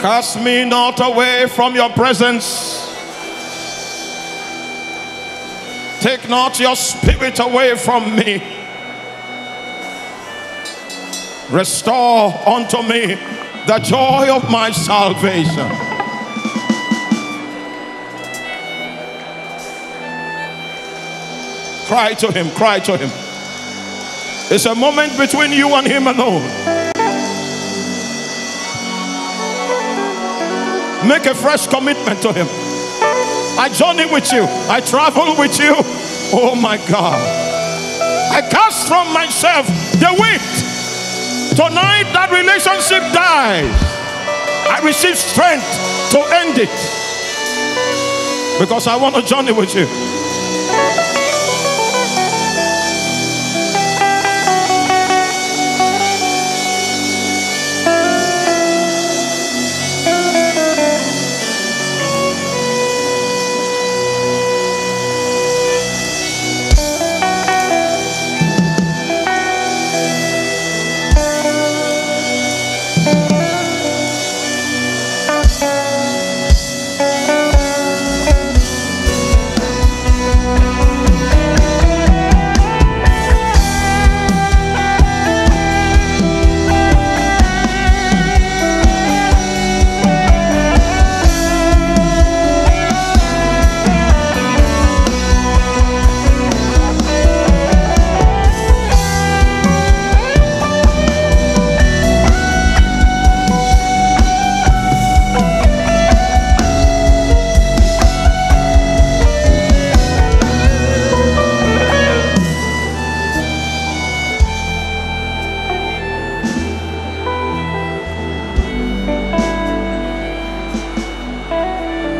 Cast me not away from your presence. Take not your spirit away from me. Restore unto me the joy of my salvation. Cry to him, cry to him. It's a moment between you and him alone. Make a fresh commitment to him. I journey with you. I travel with you. Oh my God. I cast from myself the weight. Tonight that relationship dies. I receive strength to end it. Because I want to journey with you.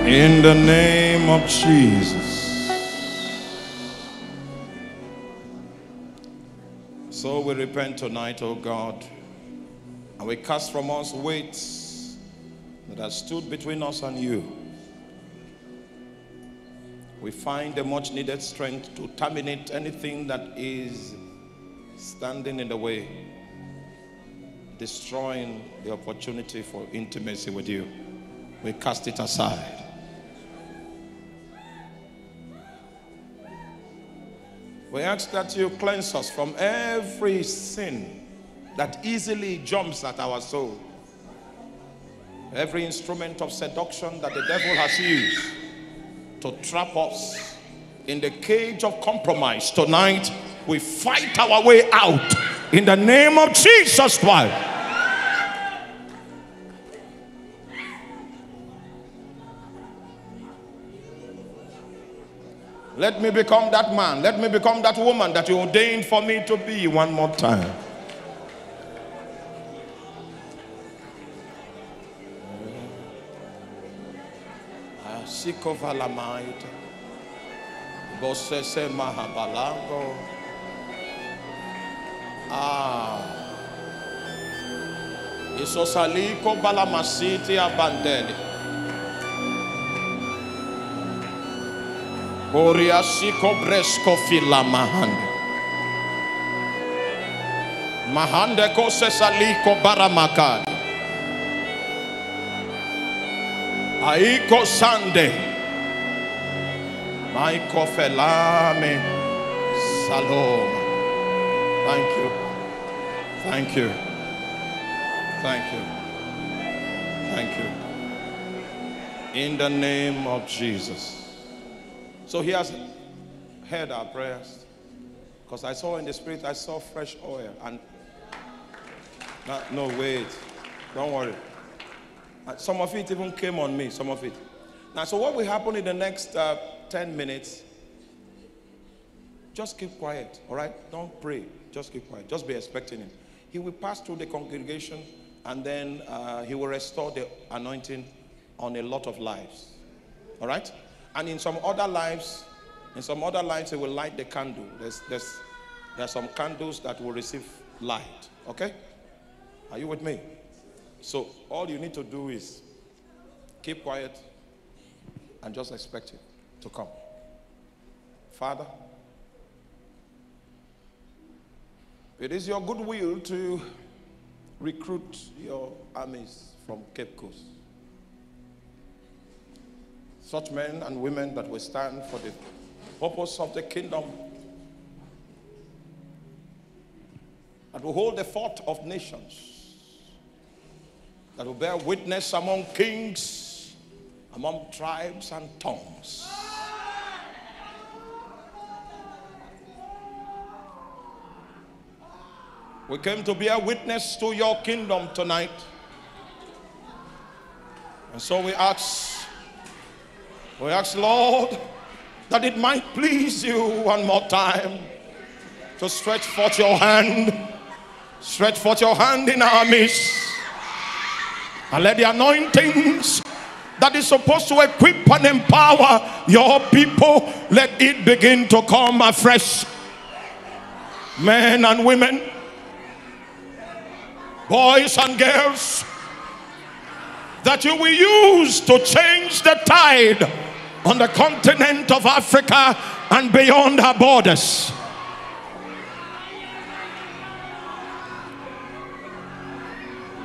In the name of Jesus. So we repent tonight, O God, and we cast from us weights that have stood between us and you. We find the much needed strength to terminate anything that is standing in the way, destroying the opportunity for intimacy with you. We cast it aside. We ask that you cleanse us from every sin that easily jumps at our soul. Every instrument of seduction that the devil has used to trap us in the cage of compromise. Tonight, we fight our way out in the name of Jesus Christ. Let me become that man. Let me become that woman that you ordained for me to be one more time. Oriasiko bresko fila mahande. Mahande kose saliko baramakade. Aiko sande. Maiko felame salom. Thank you. Thank you. Thank you. Thank you. In the name of Jesus. So he has heard our prayers, because I saw in the spirit, I saw fresh oil, and no, wait, don't worry. Some of it even came on me, some of it. Now, so what will happen in the next 10 minutes, just keep quiet, all right? Don't pray, just keep quiet, just be expecting him. He will pass through the congregation, and then he will restore the anointing on a lot of lives, all right? And in some other lives, it will light the candle. There are some candles that will receive light. Okay? Are you with me? So all you need to do is keep quiet and just expect it to come. Father, it is your goodwill to recruit your armies from Cape Coast. Such men and women that will stand for the purpose of the kingdom, that will hold the fort of nations, that will bear witness among kings, among tribes and tongues. We came to bear witness to your kingdom tonight, and so we ask, Lord, that it might please you one more time to stretch forth your hand. Stretch forth your hand in our midst. And let the anointings that is supposed to equip and empower your people, let it begin to come afresh. Men and women, boys and girls, that you will use to change the tide on the continent of Africa and beyond our borders.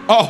Oh.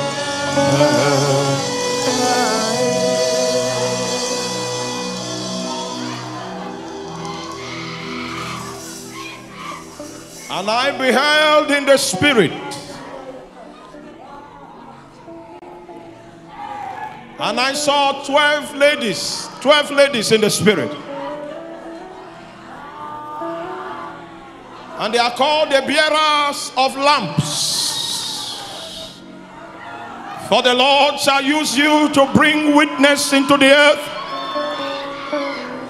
And I beheld in the spirit, and I saw 12 ladies in the spirit, and they are called the bearers of lamps. For the Lord shall use you to bring witness into the earth.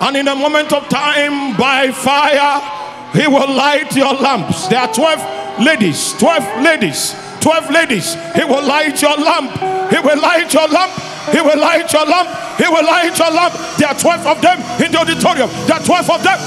and in a moment of time by fire he will light your lamps. There are 12 ladies. He will light your lamp. He will light your lamp. He will light your lamp. He will light your lamp. There are 12 of them in the auditorium. There are 12 of them.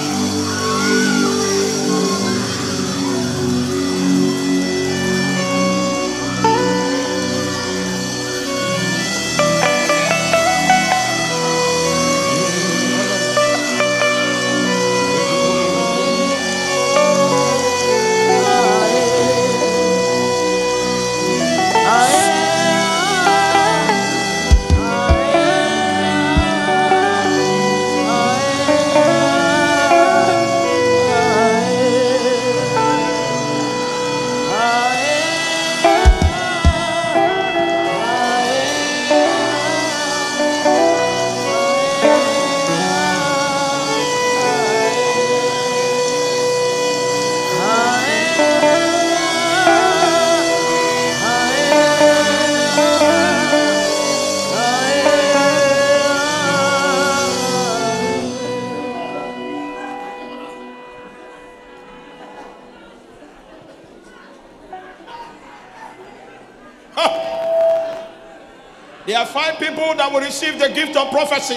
People that will receive the gift of prophecy,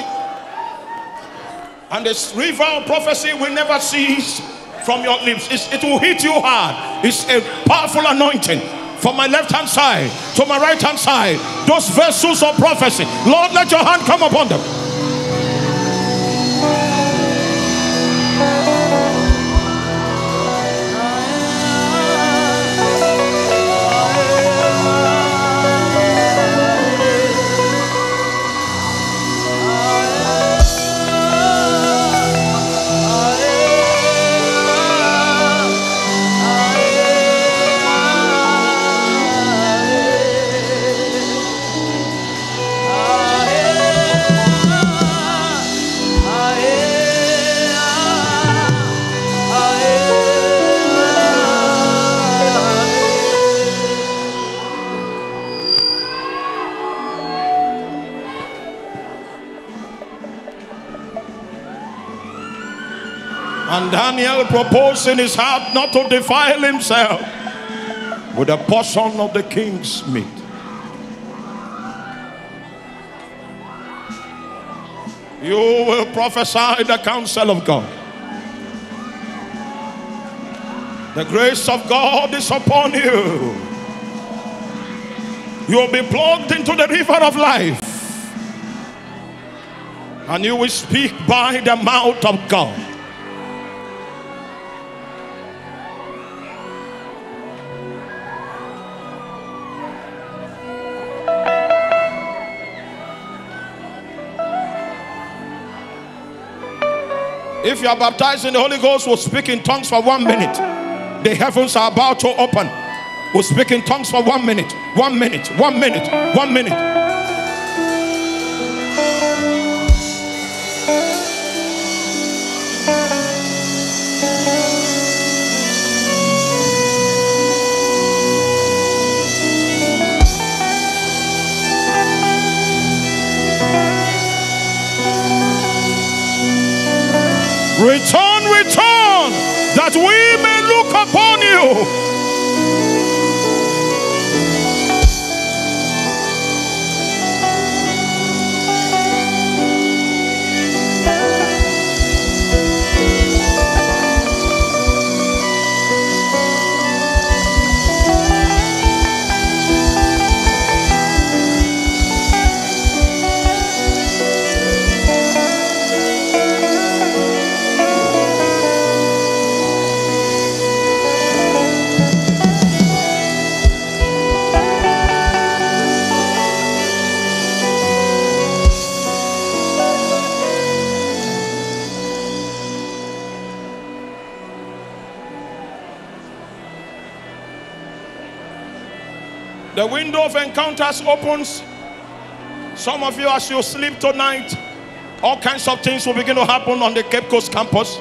and this river of prophecy will never cease from your lips. It will hit you hard. It's a powerful anointing from my left hand side to my right hand side. Those vessels of prophecy, Lord, let your hand come upon them. Daniel proposed in his heart not to defile himself with a portion of the king's meat. You will prophesy the counsel of God. The grace of God is upon you. You will be plugged into the river of life, and you will speak by the mouth of God. If you are baptized in the Holy Ghost, we'll speak in tongues for 1 minute. The heavens are about to open. We'll speak in tongues for 1 minute. 1 minute. 1 minute. 1 minute. Return, return, that we may look upon you. The window of encounters opens. Some of you, as you sleep tonight, all kinds of things will begin to happen on the Cape Coast campus.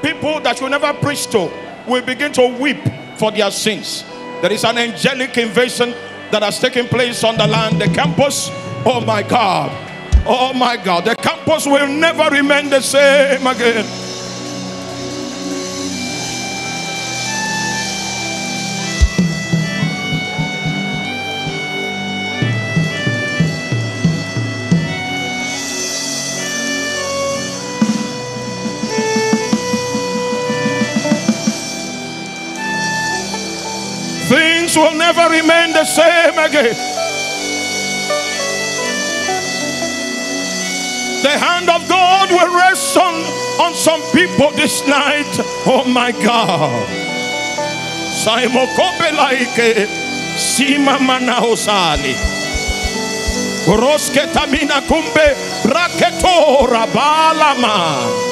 People that you never preached to will begin to weep for their sins. There is an angelic invasion that has taken place on the land, the campus. Oh my God. Oh my God, the campus will never remain the same again. Things will never remain the same again. The hand of God will rest on some people this night. Oh my God. Roske tamina kumbe braketora balama.